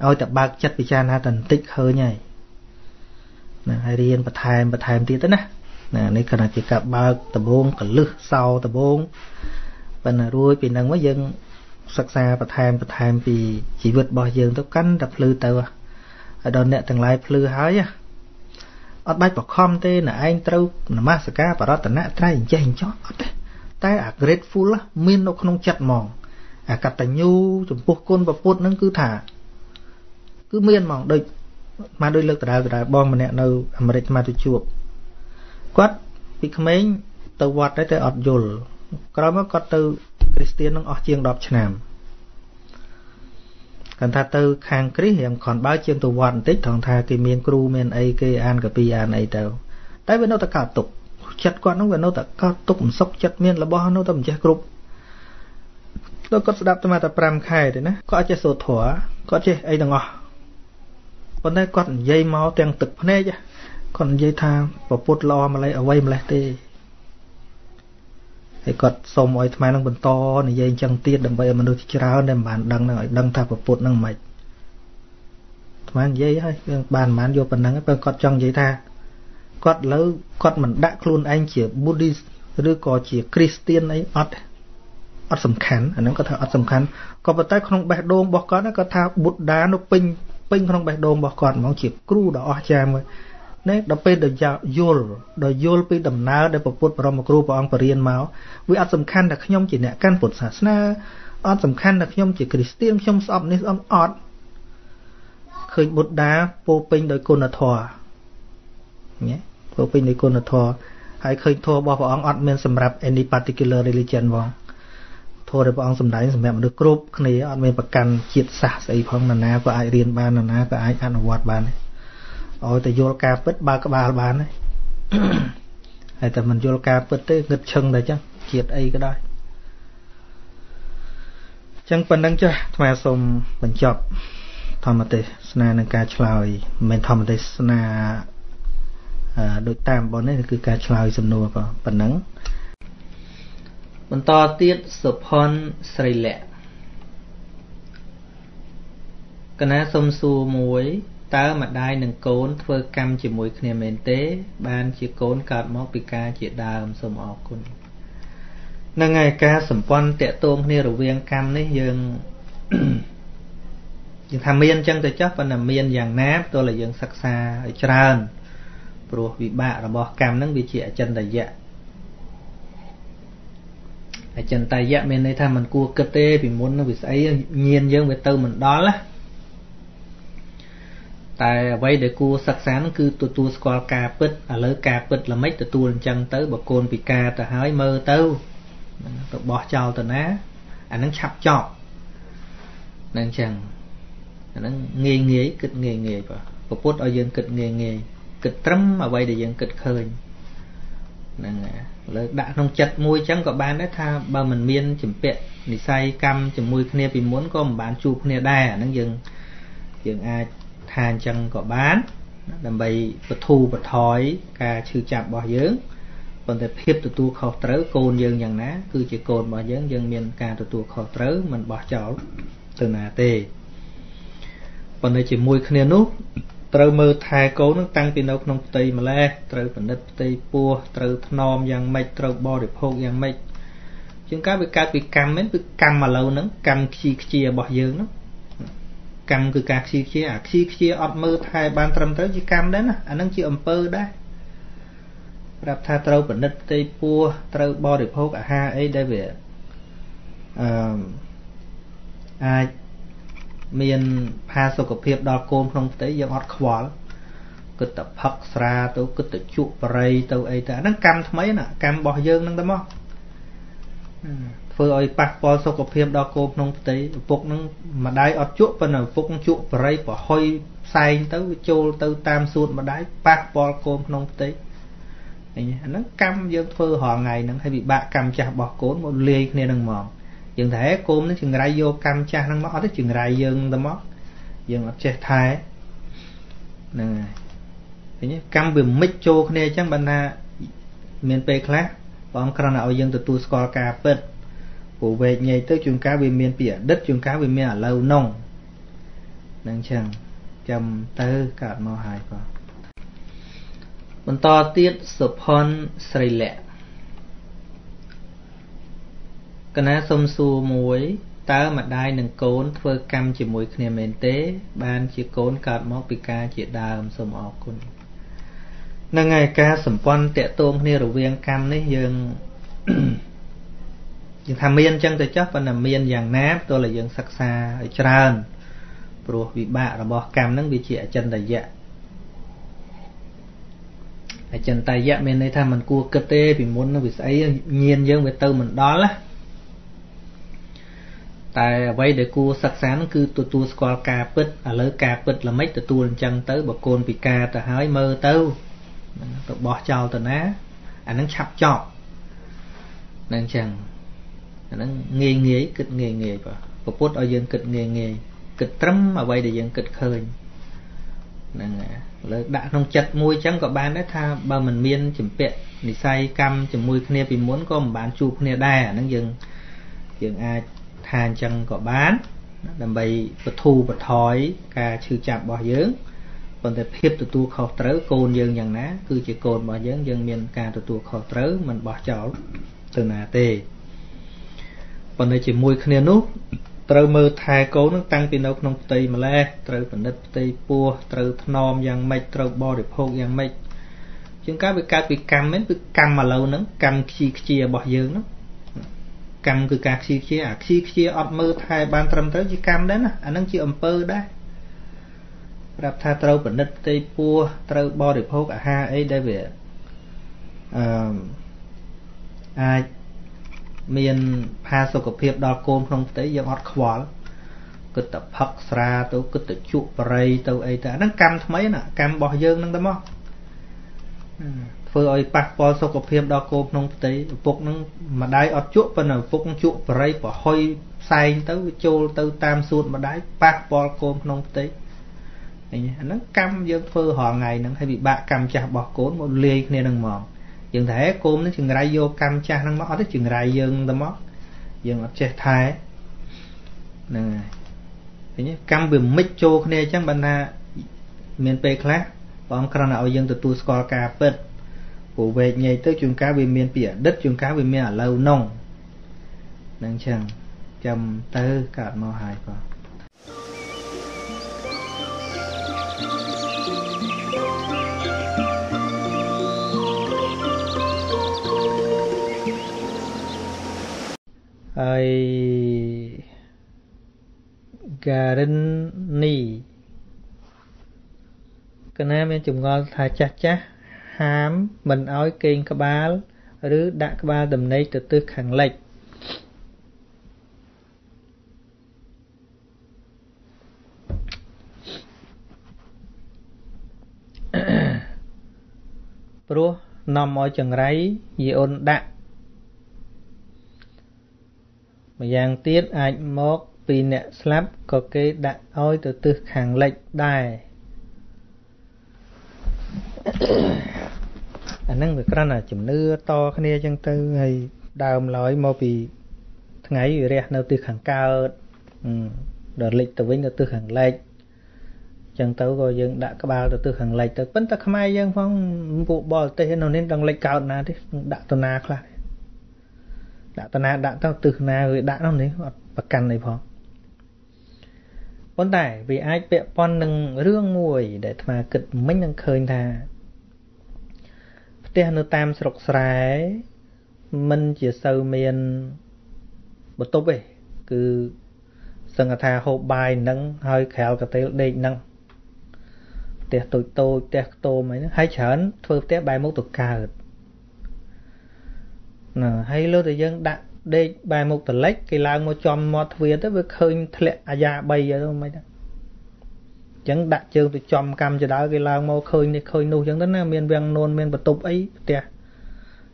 rồi tập ba chất bị cha na tận tích hơi nhảy nè hay riêng bật thèm bật thèm tí tới nè nè này còn là chỉ cả ba tập bông cả lư sau tập bông và là ruồi vì năng mới dân sắc xa và tham và tham vì chỉ vượt bỏ dân tốc cánh đập lư tàu ở đòn nẹt từng lái lư hái á ở bãi bỏ khom tê là anh trâu là masaka và đó tận nãy trai hình chèn chót tay à grateful á miên nó không chặt mòn à cặp tay nhu chụp buộc côn và buộc nó cứ thả cứ miên mòn đôi mà đôi lực đã đã bom mà nẹt đâu mà để mà tôi chuộc quát bị khmén tàu vọt đấy tê ọt dồn còn mà có từ Christian nó ở chiên đọc chèm, còn tha từ hàng Christ hiện còn bao chiên tu hoàn tích thằng tha cái miền Cru miền Ai cái An cái Pi An này đâu, tại vì nó ta cạo tục chặt con nó về nó ta cạo tục sốc chặt miền là bao nó ta mình chặt group, nó có đáp từ mà ta pram khai đấy nè, có chơi sốt thỏa, có chơi ai đằng ngò, còn đây còn dây máu tiền tực phần này chứ, còn dây tha và bột lo mà lấy ở quay mà lấy tê hãy còn xong ôi tham năng bẩn to này dây chẳng tiết đầm bây mà đôi khi ra hơn đem bàn đăng này đăng thạp và phụt năng mệt tham dây hay bàn mán vô phần năng cái con trong dây tha con lỡ con mình đã luôn anh chỉ Buddhist đưa có chỉ Christian ấy ót ót sầm khán anh em có thà ót sầm khán còn tay không bẹt đôn bỏ con nó có thà bột đá nó ping ping không bẹt đôn bỏ con mong chỉ cru đó ót cha mới nè đập bên đập dạo yol đập yol bên đầm ná đập bột bột bơm cru bơm bơm máu với ắt sầm khăn là khom chỉ nè can bột sả na ắt sầm khăn là khom chỉ Christian khom sọm nè sọm ọt khởi bột đá bô ping đôi côn là thò nhé bô ping đôi côn là thò hãy khởi thò bỏ vào ông ọt men sầm rạp any particular religion vong thò để bỏ ông sầm đáy sầm mẹ mà được group này ọt men bạc cằn triệt xả xây phong là ná và ai riêng ban là ná và ai ăn hoạt ban ôi tại vô ca bứt ba cái ba bàn đấy hay tại mình vô ca bứt tới ngực chân đấy chứ triệt ấy cái đó chẳng phần đăng chưa mà xong mình chọn thầm mà tê na nâng ca chloe mình thầm mà tê na đôi tam bọn đấy cứ ca chloe sầm nô vào phần nắng mình to tiết sập hòn sầy lẹ cái ná xong xù muối tớ mà đai nâng côn thơ căm chỉ mùi khne mến tế ban chỉ côn cọt móc bị ca chỉ đàm xùm ọc côn nâng ngày ca xùm quân tệ tôn khne rủ viên căm nế dương dương thà miên chân tới chấp và nằm miên dàng náp tôi là dương sắc xa ở tràn bố bị bạ rồi bỏ căm nâng bị chỉ ở chân tài dạ ở chân tài dạ mình đây thà mình cua cơ tê vì muốn nó bị ấy nhiên dương với tâu mình đó lá tại vậy để cô sắc sáng cứ tu tu score ca pít à lỡ ca pít là mấy tụi tu lên chân tới bà côn bị ca ta hái mơ tâu tụi bỏ trao tụi ná anh nó chập chọn nên chẳng nó nghề nghề kịch nghề nghề và bà pút ở dân kịch nghề nghề kịch trấm mà vậy để dân kịch khơi nên lỡ đã không chặt môi trắng có bán đấy tha ba mình miên chìm pẹt thì say cam chìm môi kia vì muốn có một bán chụp kia đa nó dừng dương ai than chân có bán đầm bầy vật thu vật thói cả chư chạm bỏ dưỡng còn thể hiệp tụi tu khẩu trớ cồn dương nhàng ná cứ chỉ cồn bỏ dưỡng dương miền cả tụi tu khẩu trớ mình bỏ chảo từ nà tê còn đây chỉ mùi khné nút trớ mơ thai cố nó tăng pin nông tây mà le trớ phần đất tây pua trớ nom giang mây trớ bò để phô giang mây chúng cá bị cá bị cam mấy bị cam mà lâu nắng cam chi chia bỏ dưỡng nó cam cứ cá chi chia chi chia ọt mơ thai ban trầm tới chỉ cam đấy nè anh đang chỉ ẩm pơ đấy đạp tha trâu phần đất tây pua trâu bò để phô cả hai ấy đây về ai miền pha sọc phèp đo côn không thấy giờ hót khóa cứ tập phật ra tôi cứ tập trụ bầy tôi ấy ta nó cam mấy nè cam bò dương nó đúng không phơi ơi bạc bò sọc phèp đo côn không thấy phục nó mà đái ọt trụ bên nào phục trụ bầy bỏ hơi say tới trôi tới tam suôn mà đái bạc bò côn không thấy nó cam dương phơi họ ngày nó hay bị bạc cam chặt bỏ côn một ly nên đừng mòn dường thế côn nó chừng rai vô cam cha nó mót tới chừng rai dương ta mót dương ở che thái nè thế nhé cam bự mít chô khné chẳng bàn na miền tây khác bọn con nào dương từ tu score cà pết của về nhảy tới trường cá về miền bìa đất trường cá về miền ở lâu nông đang chẳng chầm tới cả màu hải còn còn to tiết sập hòn sầy lẹ cái này xông xù muối tớ mà đai nâng côn thưa cam chỉ muối kia mền tế ban chỉ côn cọt móc bị ca chỉ đàm xông ọt côn nâng ngày ca sẩm quan tệ tôm kia rồi viên cam đấy dương dương tham miên chân tới chót vẫn là miên vàng nát tôi là dương sắc xa ở tràn rồi bị bạ là bỏ cam nâng bị chị ở chân đầy dạ ở chân tay dạ miền này tham mình cua cơ tê vì muốn nó bị sấy nhiên dương với tơ mình đó là tại vậy để cua sắc sáng cứ tu tu score cà pít à lỡ cà pít là mấy tụi tu lên chân tới bà côn bị ca ta hái mơ tâu tụi bỏ trào tụi ná anh nó chập chọt nên chẳng anh nó nghề nghề kịch nghề nghề và bà pốt ở dân kịch nghề nghề kịch trấm mà vậy để dân kịch khơi nên lỡ đã không chặt môi chẳng có bán đấy tha bà mình miên chìm pẹt đi say cam chìm môi kia vì muốn có một bán chụp kia đa nó dừng dừng ai than chân có bán đầm bầy vật thu vật thói cả chư chạp bỏ dưỡng còn thể hiệp tụi tu khẩu trớ cồn dương nhàng ná cứ chỉ cồn bỏ dưỡng dương miền cả tụi tu khẩu trớ mình bỏ chảo từ nà tê còn đây chỉ mùi khné nút trớ mơ thai cố nó tăng pin nông nông tây mà le trớ phần đất tây pua trớ nom giang mây trớ bò để phô giang mây chúng cá bị cá bị cam mấy bị cam mà lâu nắng cam chi chia bỏ dưỡng nó cam cứ cá chi chia chi chia ọt mơ thai ban trầm tới chỉ cam đấy nè anh đang chỉ ẩm pơ đấy đạp tha trâu phần đất tây pua trâu bò để phô cả hai ấy đây về ai miền pha sọc phèp đo côn không thấy giờ ọt khóa cứ tập phật ra tôi cứ tập trụ bầy tôi ấy ta đang cam mấy nè cam bỏ dương đang đúng không phơi ơi bạc bò sọc cọp phèp đo côn không thấy phục nó mà đái ọt chuột bên nào phục chuột bầy bỏ hơi say tới trôi tới tam suôn mà đái bạc bò côn không thấy nó cam dương phơi họ ngày nó hay bị bạ cam chặt bỏ côn một ly nên đừng mòn dường thế côn nó chừng rai vô cam cha nó mót tới chừng rai dương ta mót dương ở che thái nè thế nhé cam bự mít trôi kia chẳng bàn na miền tây khác bọn con nào dương từ tu score cà pết của về nhảy tới trường cá về miền bìa đất trường cá về miền ở lâu nông đang chẳng chầm tới cả màu hải còn ai garden ni cái này mình chụp ngon thà chặt chát hám mình ói kênh các ba rứ đã các ba đầm này từ từ khẳng lệch pro nằm ở chừng ráy gì ôn đạn mà giang tiết anh móc vì nẹ slap có cái đạn oi từ từ kháng lệnh đài anh năng người con là chấm nưa to khăn nia chân tư hay đào lói mò vì ngày vừa ra nấu từ kháng cao đợt lịch từ vinh từ kháng lệnh chân tấu rồi dân đã có bao từ kháng lệnh từ vẫn ta không ai dân phong vụ bò tê nó nên đồng lệnh cao na đấy đã tuần na khá đã tuần na đã tao từ na rồi đã nó đấy và cần này phong vấn đề vì ai bịa con đừng rương mùi để mà kịch mấy đừng khơi thà thế nó tam sọc sải mình chỉ sâu miền bột tố về cứ sân thà hộp bài nâng hơi khéo cái tế đây nâng tẹt tụi tôi tẹt tôi mấy hai chén phơi tẹt bài mốc tụt cà nè hay lối thời gian đã đây bài mục từ lách cái làng một chòm một thuyền tới với khơi thẹn à bay rồi đâu mấy đó chẳng đặt chương từ chòm cam cho đó cái làng mau khơi này khơi nu chẳng đến miền vang nôn miền bật tục ấy tè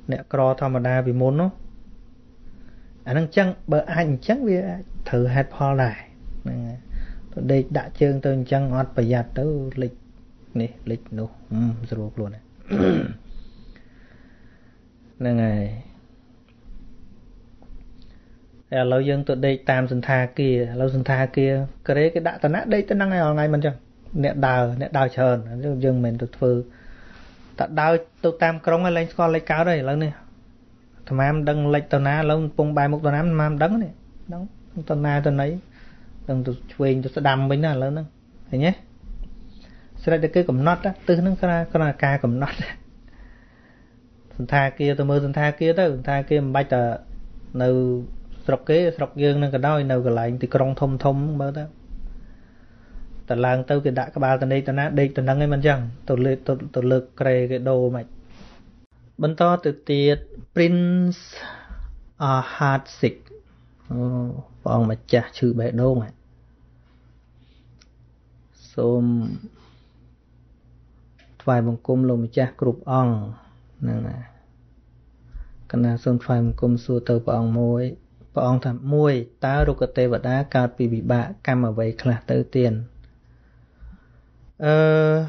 nè cò tham mà đa vì muốn nó anh đang chăng bờ anh chăng vì thử hạt pho lại đây đặt chương từ chăng ngọt phải giặt tới lịch này lịch nu rồi luôn này là ngày lâu dân tụi đây tam sinh tha kia lâu sinh tha kia cái đấy cái đã tận nát đây tận năng này ngày mình chẳng nẹt đào nẹt đào chờ dân mình tụt phư tận đào tụi tam cống lên con lấy cáo đây lần này thằng em đăng lệch tận nát lâu bung bài một tận nát mam đắng này đắng tận nát tận ấy đừng tụt quen tụt đầm bên nào lớn nữa thấy nhé sau đây cái cầm nót đó từ nó ra con là ca cầm nót sinh tha kia tụi mơ sinh tha kia đó sinh tha kia bạch tờ nâu sọc cái sọc dương nó cái đói nào cái lại thì con thông thông bớt đó, từ làng tôi cái đã các bà từ đây từ nát đây từ năng ấy mình chẳng, từ lượt từ từ lượt cái cái đồ mày, bên to từ tiệt Prince Ahatsik, phòng mà chả chữ bẻ đồ mày, xôm vài vòng cung lồng mà chả group on, nè, cái nào xôm vài vòng cung xua tờ vòng môi ông thầm mui ta rục tê vật đá cát bị bị bạ cam ở vậy là tự tiền ờ,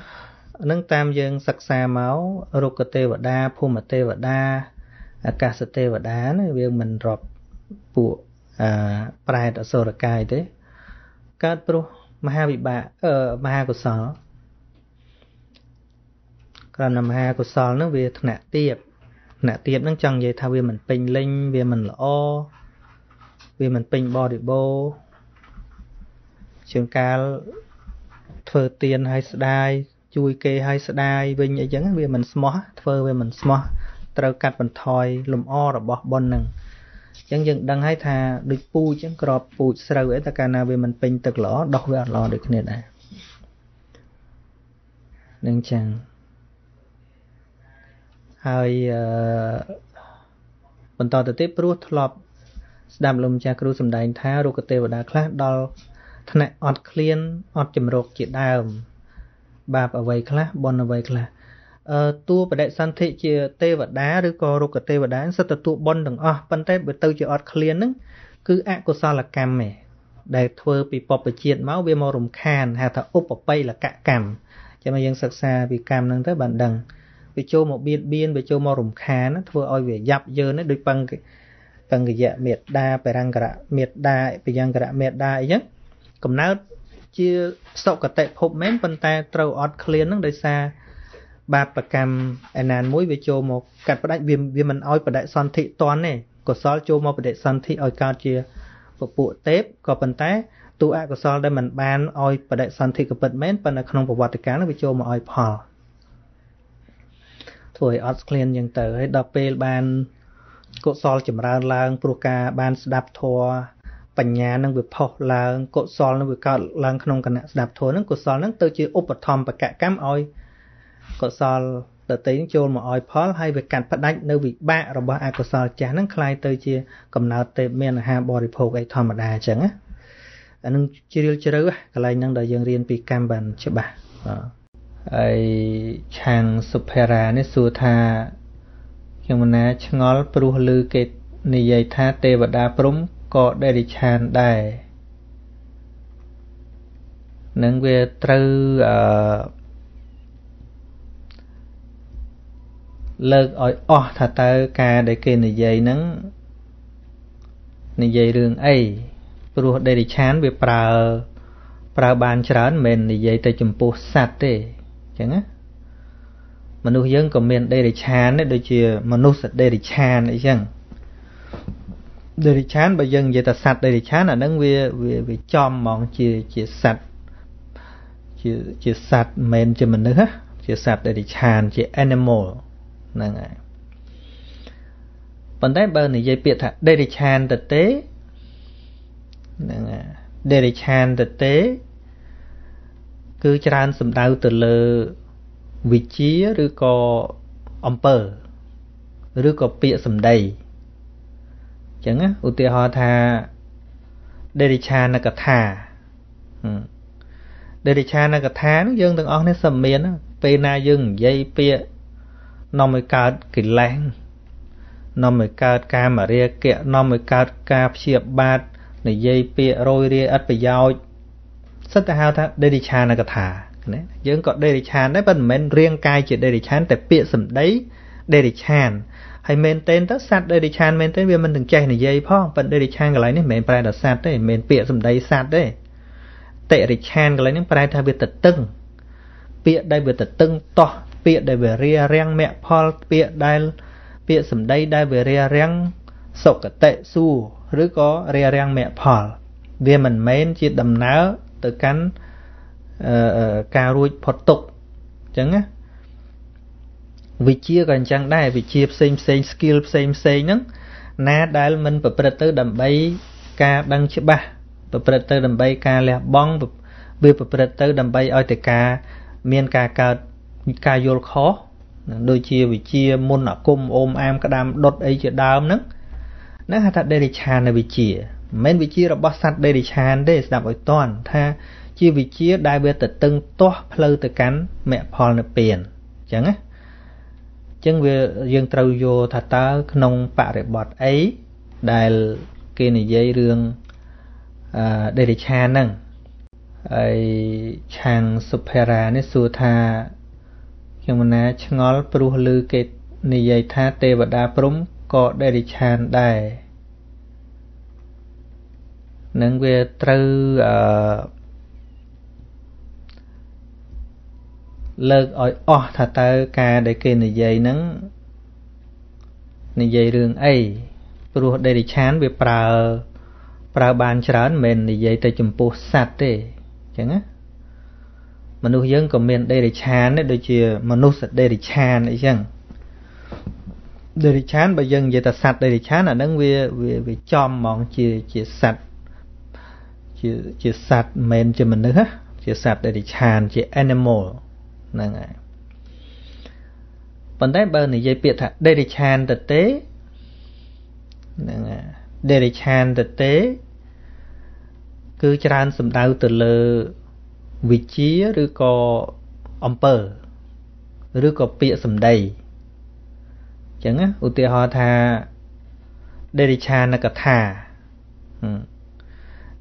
nâng tam dương sặc xa máu rục tê vật đá phum ở tê vật đá cát tê vật đá này việc mình rọp bụi à pride ở sờ cài thế cát pro maha bị bạ ờ maha của sò còn là maha của sò nó về nạ tiệp nạ tiệp nó chẳng vậy thà về mình bình linh về mình là o vì mình pin body bô trường ca thờ tiền hay sợi chui kê hay sợi vinh vậy chẳng vì mình smart thờ vì mình smart trâu cắt mình thoi lùm o rồi bỏ bon nằng chẳng dừng đăng hay thà được pu chẳng cọp pu sầu ấy ta cả nào vì mình pin tật lỏ đọc về lò được cái này nên chẳng hơi mình to từ tiếp rút lọp đàm lùm cha kêu sầm đài thá rô kê và đá khát đo thân này ọt clean ọt chìm rô kẹt đàm bạp ở vậy khát bon ở vậy khát tua và đại san thị chia tê và đá rư co rô kê và đá sơ tụ bon đằng o pan tép bự tơ chia ọt clean nứng cứ ạ của sao là cam mẻ đại thưa bị bọp bị chiết máu bia màu rùm khan hà thà ốp bọp bay là cạ cam cho nên dân sạc xa bị cam nâng tới bản đằng bị châu một biên biên bị châu màu rùm khan thưa oi về dập dơ nó đôi bằng cái cần cái dạng miệt đa, phải răng cả miệt đa, phải răng cả miệt đa ấy nhé. Cũng nói chia sâu cả tệ hộp mến vân ta trâu ọt clean nâng đời xa. Bạp và cằm ảnh ảnh mũi về châu một cạch đại viêm viêm ảnh oi và đại son thị toán này. Của xóa châu một và đại son thị oi cao chia phục vụ tếp có vân ta. Tụ ạ của xóa đây mình bán oi và đại son thị của vật mến và không có vật cán về châu một oi phò. Thôi ọt clean nhưng tới đọc bê bàn cột sỏi chìm ra làng Pruka ban đạp thua, bành nhà năng bị phò làng cột sỏi năng bị cao làng khôn cả đạp thua năng cột sỏi năng tự chịu ốp thầm và cả cám oi cột sỏi tự tính chôn mà oi phò hay về cản phát đánh nơi vị bạ rồi bỏ ai cột sỏi chả năng khai tự chịu cầm nào tệ miền hà bò đi phò cái thầm mà đà chẳng á năng chịu chịu rứa cái này năng đời dân riêng bị cam bàn chưa bà ai chàng supera nết su tha nhưng mà nè chẳng ngó lư cái này vậy tha tê vật đá prúng có đại đi chan đại Nâng về trừ lợt ỏi ọ thật tớ ca để kê này dây nâng này dây rương ấy rồi đây để chán về prao prao bàn chán mình này dây tới chùm bố sạch thế chẳng á mà nụ dân của mình đây để chán đấy đôi chìa mà nụ sạch đây để chán đấy chẳng đây để chán bởi dân dây ta sạch đây để chán là nâng về về chòm mong chìa chìa sạch chìa chìa sạch mình cho mình nữa chìa sạch đây để chán chìa animal năng ạ. Bản thân bờ này dây biệt thật đây là chan thực tế. Năng ạ. Đây là chan thực tế. Cứ tràn sầm đau từ lơ vị trí rư có omper rư có bịa sầm đầy. Chẳng á, ưu tiên họ tha đây là chan là cả thả. Đây là chan là cả thả nó dương từng ong nó sầm miên á, pe na dương dây bịa nó mới cao kỷ lãng, nó mới cao ca mà ria kẹ, nó mới cao ca chiệp bát, này dây pịa rồi ria ất phải giao, rất là hao tha, đây đi chán là cả thả, đấy, nhưng còn đây đi chán đấy vẫn men riêng cai chỉ đây đi chán, tại pịa sầm đấy, đây đi chán, hay men tên tất sát đây đi chán, men tên bây mình từng chạy này dây phong, vẫn đây đi chán cái lấy này men phải là sát đấy, men pịa sầm đấy sát đấy, tệ đi chán cái lấy này phải thay biệt tật tưng, pịa đây biệt tật tưng to. Pịa đại về ria riêng mẹ Paul pịa đại pịa sầm đây đại về ria riêng sọc tệ su rứ có ria riêng mẹ Paul về mình men chỉ đầm náo từ cánh cà ruột phật tục chẳng á vị chia còn chẳng đại vị chia same same skill same same nhá na đại mình bật bật tới đầm bay ca đăng chữ ba bật bật tới đầm bay ca lẹ bong bật bật tới đầm bay oi từ ca miền ca ca ca vô khó đôi chia vì chia môn ở cung ôm am cái đam đốt ấy chuyện đam nấng nấng hạt đây để chàn là vì chia men vì chia là bát sắt đây để chàn đây đạp ở toàn tha chia vì chia đại biệt tật tưng to lơ từ cắn mẹ phòn là biển chẳng á chẳng về dương trâu vô thật ta nông bạ để bọt ấy đại kia này dây rương à, đây để chàn nấng chàng supera nết su tha nhưng mà ná chẳng ngó bố lưu kết nì dây tha tê và đá bóng có đầy đi chán đầy nâng về trừ lợt ỏi ọ thả tớ ca đầy kê nì dây nâng nì dây rương ấy bố đầy đi chán về prao prao bàn chán mền nì dây tê chùm bố sạch tê chẳng á mà nụ dân của mình đây để chán đấy đôi chìa mà nụ sạch đây để chán đấy chẳng đây để chán bà dân vậy ta sạch đây để chán là nâng về về về chòm mong chìa chìa sạch chìa chìa sạch men cho mình nữa chìa sạch đây để chán chìa animal năng ạ bản thân bờ này dây biệt thật đây để chán thực tế năng ạ đây để chán thực tế cứ chán sầm đau từ lơ vị trí rư có omper rư có bịa sầm đầy chẳng á ưu tiên họ tha đây đi chan là cả thả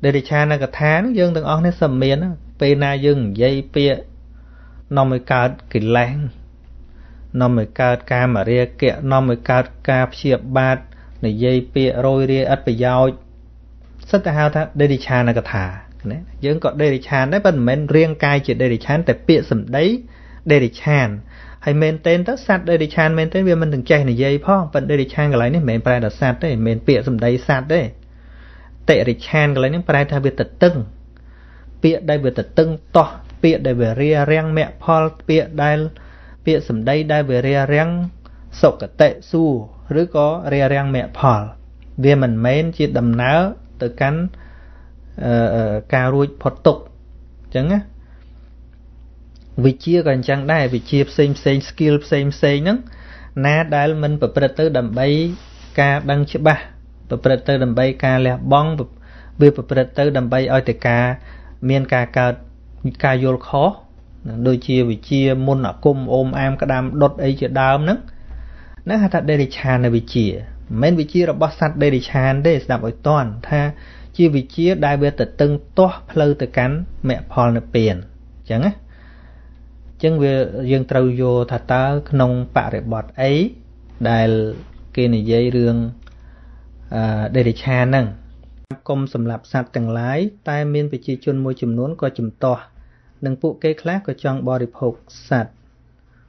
đây đi chan là cả thả nó dương từng ong nó sầm miên á pe na dương dây bịa nó mới cao kỷ lãng nó mới cao ca mà ria kẹ nó mới cao ca chiệp bát này dây bịa rồi ria ất phải giao rất là hao tha đây đi chan là cả thả nhưng còn đây để chán đấy vẫn men riêng cai chỉ đây để chán tại bịa sầm đấy đây để chán hay men tên tất sát đây để chán men tên bây mình từng chạy này dây phong vẫn đây để chán cái lấy này men phải là sát đấy men bịa sầm đấy sát đấy tệ để chán cái lấy này phải thay biệt tật tưng bịa đây biệt tật tưng to bịa đây về ria riêng mẹ Paul bịa đây bịa sầm đây đây về ria riêng sọc cả tệ su rứ có ria riêng mẹ Paul bây mình men chỉ đầm náo từ cắn cà ruột phật tục chẳng á vị chia còn chẳng đại vị chia same same skill same same nhá na đại mình bật bật tới đầm bay ca đăng chữ ba bật bật tới đầm bay ca lẹ bong bật bật tới đầm bay oi từ ca miền ca ca ca vô khó đôi chia vị chia môn ở cung ôm am cái đam đốt ấy chuyện đam nấng nấng hạt đây để chàn là vị chia men vị chia là bát sát đây để chàn đây đạp ở toàn tha chia vị chia đại biệt tự tưng toa phơi tự cắn mẹ phò nè biển chẳng á chẳng về dương trâu vô thà ta nông bạ để bọt ấy đại kia này dây đường à, để để cha nâng công sầm lạp sạt tầng lái tai miên về chi chôn môi chùm nón coi chùm to nâng phụ cây khác coi trong bò điệp hộp sạt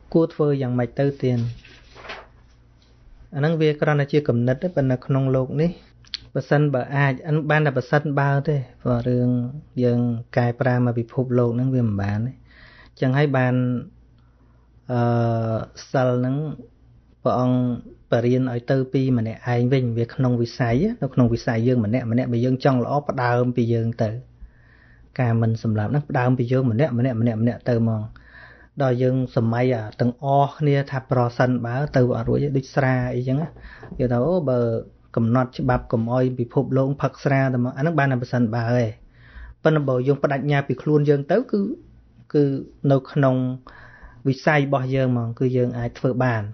cua phơi dạng mạch tơ tiền anh à, về còn là chia cầm nứt đấy bên là nông lục ní bà sân bà ai anh ban là bà sân bao thế và đường dường cài pra mà bị phục lộn năng viêm bàn ấy chẳng hay bàn sân năng bọn bà riêng ở tư pi mà nè ai vinh việc nông vị sấy nó nông vị sấy dương mà nè mà nè bị dương trong lõ bắt đầu bị dương từ cả mình sầm lạp nó bắt đầu bị dương mà nè mà nè mà nè mà nè từ mòn đòi dương sầm mai à từng o nia tháp pro sân bá từ ở ruồi đứt xa ấy chẳng á giờ đâu bờ cầm nọt chứ bạp cầm oi bị phục lộn phật ra mà anh ban là bà sân bà ấy bên bờ dùng bắt nhà bị khuôn dương tới cứ cứ nấu nông vì sai bỏ dương mà cứ dương ai phơi bàn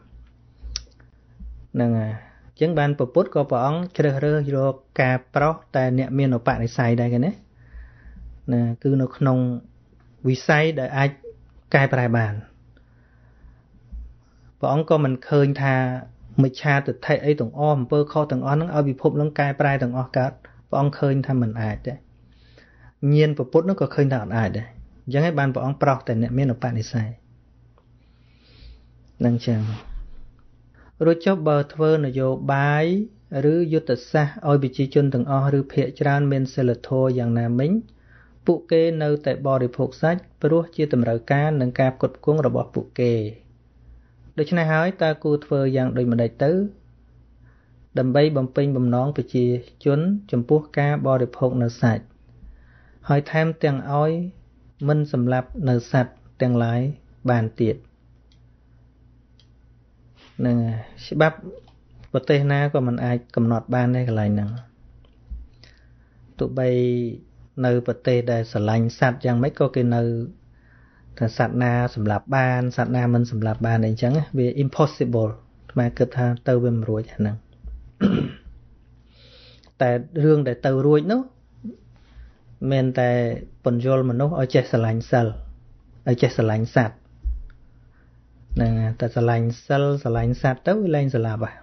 nè chẳng bàn bột bột có bỏng chơi rơ vô cà pro tại nẹt miên ở bạn này sai đây cái nè nè cứ nấu nông vì sai để ai cài bài bàn bỏng có mình khơi tha mới cha từ thầy ấy từng o mà bơ kho từng o nó ao bị phụng nó cai prai từng o cả bọn khơi tham mình ai đấy nhiên và bút nó có khơi thảo ai đấy giống cái ban bọn pro tại nẹt miên ở bạn này sai năng chàng rồi cho bờ thơ nó vô bái rứ vô tật xa ôi bị chi chun từng o rứ phệ tràn men sờ lật thôi dạng nào mình phụ kê nơi tại bò để phục sách pro chia tầm rời cá nâng cạp cột cuống rồi bỏ phụ kê đối với này hỏi ta cua thơ dạng đôi mà đại tứ đầm bay bầm pin bầm nón về chia chốn chấm puốc ca bò đẹp hộp nở sạch hỏi thêm tiền oi minh sầm lạp nở sạch tiền lái bàn tiệt nè xí bắp bờ tây na của mình ai cầm nọt ban đây cái này nè tụi bay nơi bờ tây đây sờ lành sạch chẳng mấy có cái nơi sát na sầm lạp ban sát na mình sầm lạp ban đấy chẳng vì impossible mà cứ tha tàu bên ruồi chẳng năngแต่ riêng để tàu ruồi nó men tại phần dol mà nó ở trên sờ lạnh sờ ở trên sờ lạnh sạt nè tại sờ lạnh sờ sờ lạnh sạt tàu lên sờ lạp à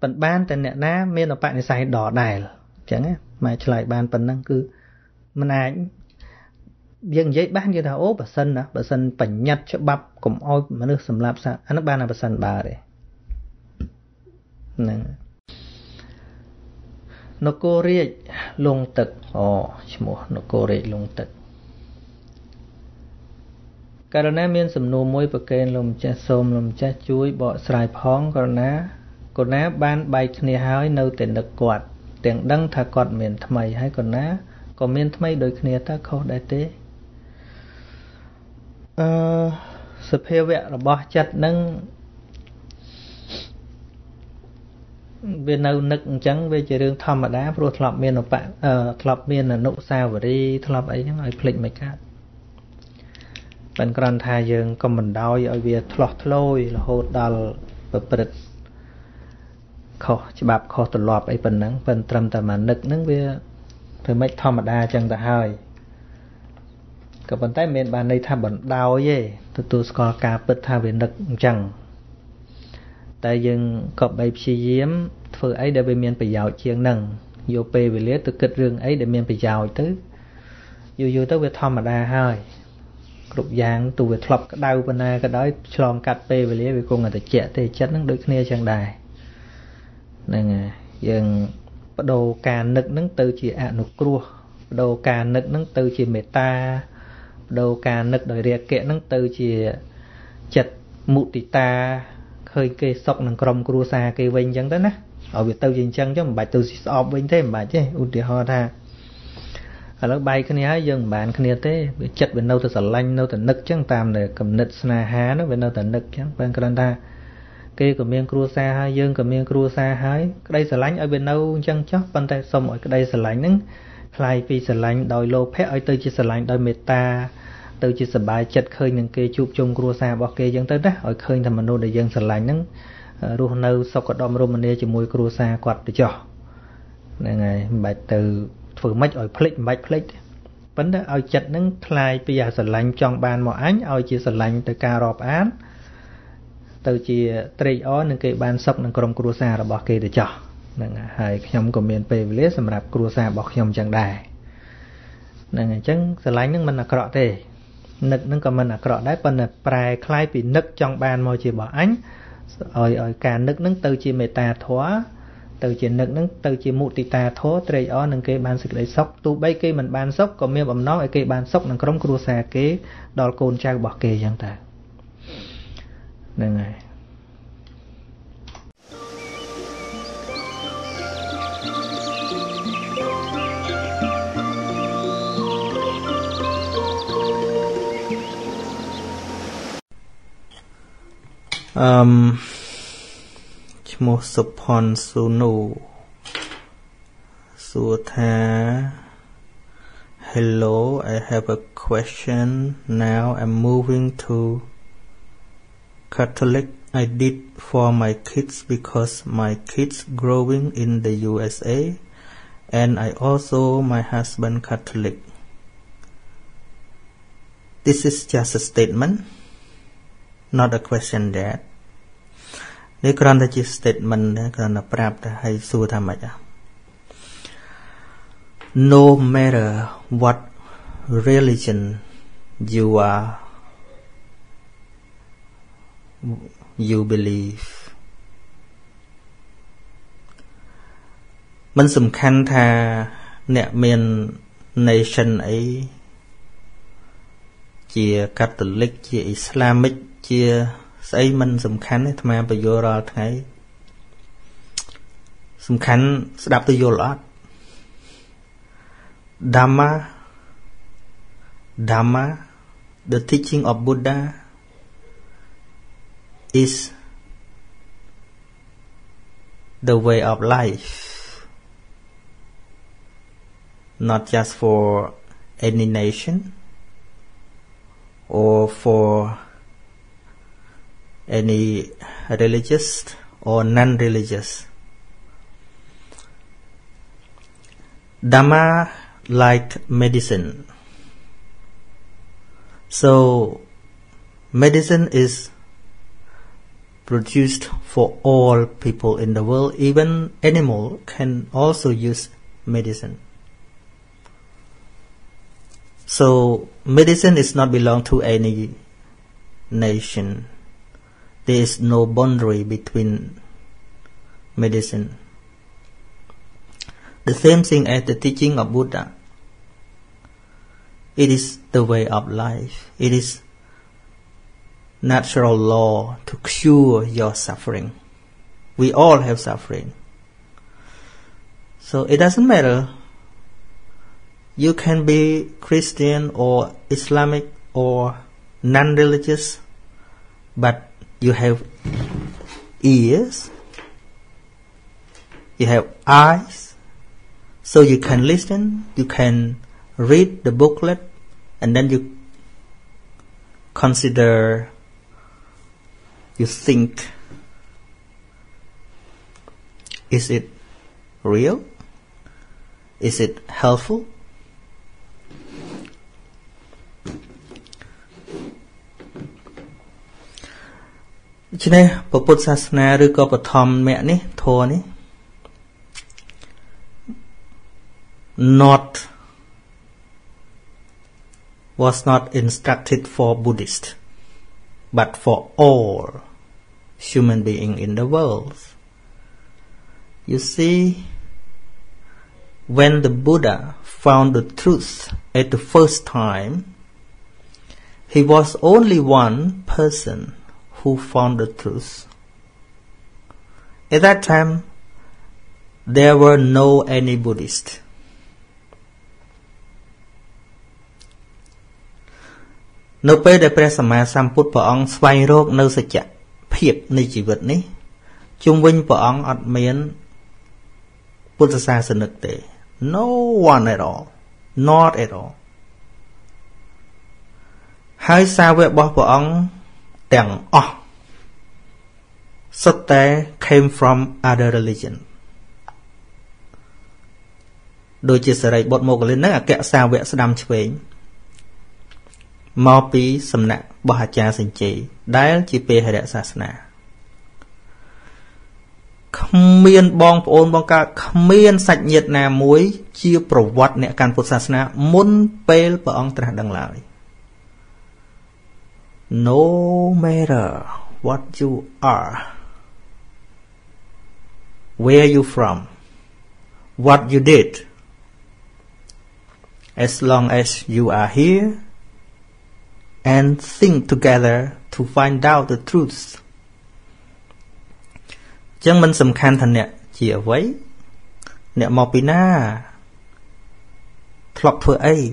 phần ban tại nẹt na men ở bạn này xài đỏ đài chẳng mà trở lại ban phần năng cứ mình ảnh dân giấy bán như thao ố bà sân đó bà sân bẩn nhặt cho bắp cũng ôi mà nước sầm lạp sao anh ban là bà sân bà đấy nè nó cô riết lung tực ồ mua nó cô riết lung tực cái đó nè miên sầm nô môi bậc kèn lồng cha xôm lồng cha chuối bọ sài phong cái đó nè cái nè ban bay kia hói nâu tiền được quạt tiền đăng thà quạt miền thay hay cái nè còn miền thay đôi kia ta không đại tế sự phê vẽ là bỏ chặt nâng về nâu nực chẳng về chơi đường thầm mà đá rồi thọp miên ở bạn thọp miên là nụ sao và đi thọp ấy chẳng ai phình mấy cả bạn còn thay dương còn mình đói ở việc thọp lôi là hột đào và bật khó chỉ bạp khó từ lọp ấy phần nắng phần trầm tầm mà nực nắng về thì mấy thọp mà đá chẳng ta hơi các bạn thấy miền bàn này tha bẩn đau vậy, tụi tôi có cả bứt tha về nực chẳng. Tại dừng có bài chi yếm, phơi ấy để về miền phải giàu chiêng nằng, vô pe về lé tụi kết riêng ấy để miền phải giàu tới, vô vô tới về thom mà đa hơi, cục giang tụi về thọp cái đau bên này cái đói xòm cắt pe về lé về cùng người ta chẹt thì chết nó đôi kia chẳng đài. Nên dừng bắt đầu cà nực nắng từ chỉ ạ nụ cua, bắt đầu cà nực nắng từ chỉ mệt ta. Đầu cả nực đời rẻ kệ nâng từ chỉ chật mụ tì ta hơi kê sọc nâng crom cua xa kê vinh chẳng tới ná ở việc tâu dành chân cho một bài từ xịt ọp vinh thế một bài chứ ưu tì ho ra ở lớp bay cái này dân bạn cái này thế chật về nâu từ sở lanh nâu từ nực chẳng tàm để cầm nực xa há nó về nâu từ nực chẳng vâng cái ta kê cầm miên cua xa hai dân cầm miên cua xa hai cái đây sở lanh ở bên nâu chẳng chóc vâng tay xong ở cái đây sở lanh nâng lại vì sờ lạnh đòi lô phép ấy từ chỉ sờ lạnh đòi mệt ta từ chỉ sờ bài chật khơi những cái chụp chung cua xa bỏ kê dân tới đó ở khơi thầm mình đâu để dân sờ lạnh nắng ruộng nâu sau có đom ruộng mình đi chỉ mùi cua xa quạt để cho này bài từ phử mạch ở click mạch click vấn đề ở chật nâng thay bây giờ sẵn lành trong bàn mọi ánh ở chỉ sẵn lành từ cà rộp án từ chỉ trị ớ nâng kì bàn sốc nâng cổng cổ xa rồi bỏ kì để cho nâng hãy nhóm của mình phê với lý xâm rạp cổ xa bỏ nhóm chẳng đài nâng chẳng sẵn lành nâng mình là cọ thế nực nâng còn mình là cọ đáy phần là bài khai bị nức trong bàn mọi chỉ bỏ ánh rồi ở cả nức nâng từ chỉ mê tà thóa từ chỉ nực nâng từ chỉ mụ tì tà thố trời ó nâng kê bàn sức lấy sốc tu bây kê mình bàn sốc còn miêu bầm nó ở kê bàn sốc nâng cổng cổ xa kê đòi côn trao bỏ kê chẳng ta nâng này um... một số phòn số nụ số tha. Hello, I have a question. Now I'm moving to Catholic. I did for my kids because my kids growing in the U S A, and I also my husband Catholic. This is just a statement, not a question that. Nếu con ta chỉ statement con ta prap ta hay xua tham mạch. No matter what religion you are, you believe. Mình sầm khăn tha nẹ miền nation ấy chia Catholic, chia Islamic, chia ấy mình sầm khánh ấy, tham gia vô rồi thấy sầm khánh đạp tới vô lót Dhamma, Dhamma, the teaching of Buddha is the way of life, not just for any nation or for any religious or non-religious. Dhamma like medicine. So medicine is produced for all people in the world. Even animal can also use medicine. So medicine is not belong to any nation. There is no boundary between medicine. The same thing as the teaching of Buddha. It is the way of life. It is natural law to cure your suffering. We all have suffering. So it doesn't matter. You can be Christian or Islamic or non-religious, but you have ears, you have eyes, so you can listen, you can read the booklet, and then you consider, you think, is it real? Is it helpful? Cho nên, bà Phật Sasana rư có bà thòm mẹ ní, thô ní not was not instructed for Buddhists but for all human beings in the world. You see, when the Buddha found the truth at the first time, he was only one person who found the truth. At that time, there were no any Buddhists. Nơi đây để Phật Sama Samphut Phật Ông xoay rốt nơi sự chặt phiệt nơi chỉ vật ní. Chung quanh Phật Ông ọt miến Buddha sa sự nực tế. No one at all. Not at all. Hai sao vệ bỏ Phật Ông Tang oh. Satte came from other religion. đôi chia sẻ này bọn một lên nấc à kẹo sao vẽ sầm chuối mò pí sầm nặng bỏ hạt trà sinh chỉ đái chỉ pe hay đệ sa sna không miên bong ôn bong ca không miên sạch nhiệt nà muối chia pro vật nè can phật sa sna muốn pe bờ ông tra đằng lại no matter what you are where you from what you did as long as you are here and think together to find out the truth chẳng mình sầm khăn thành nè chìa với nè mò pina flop thưa ấy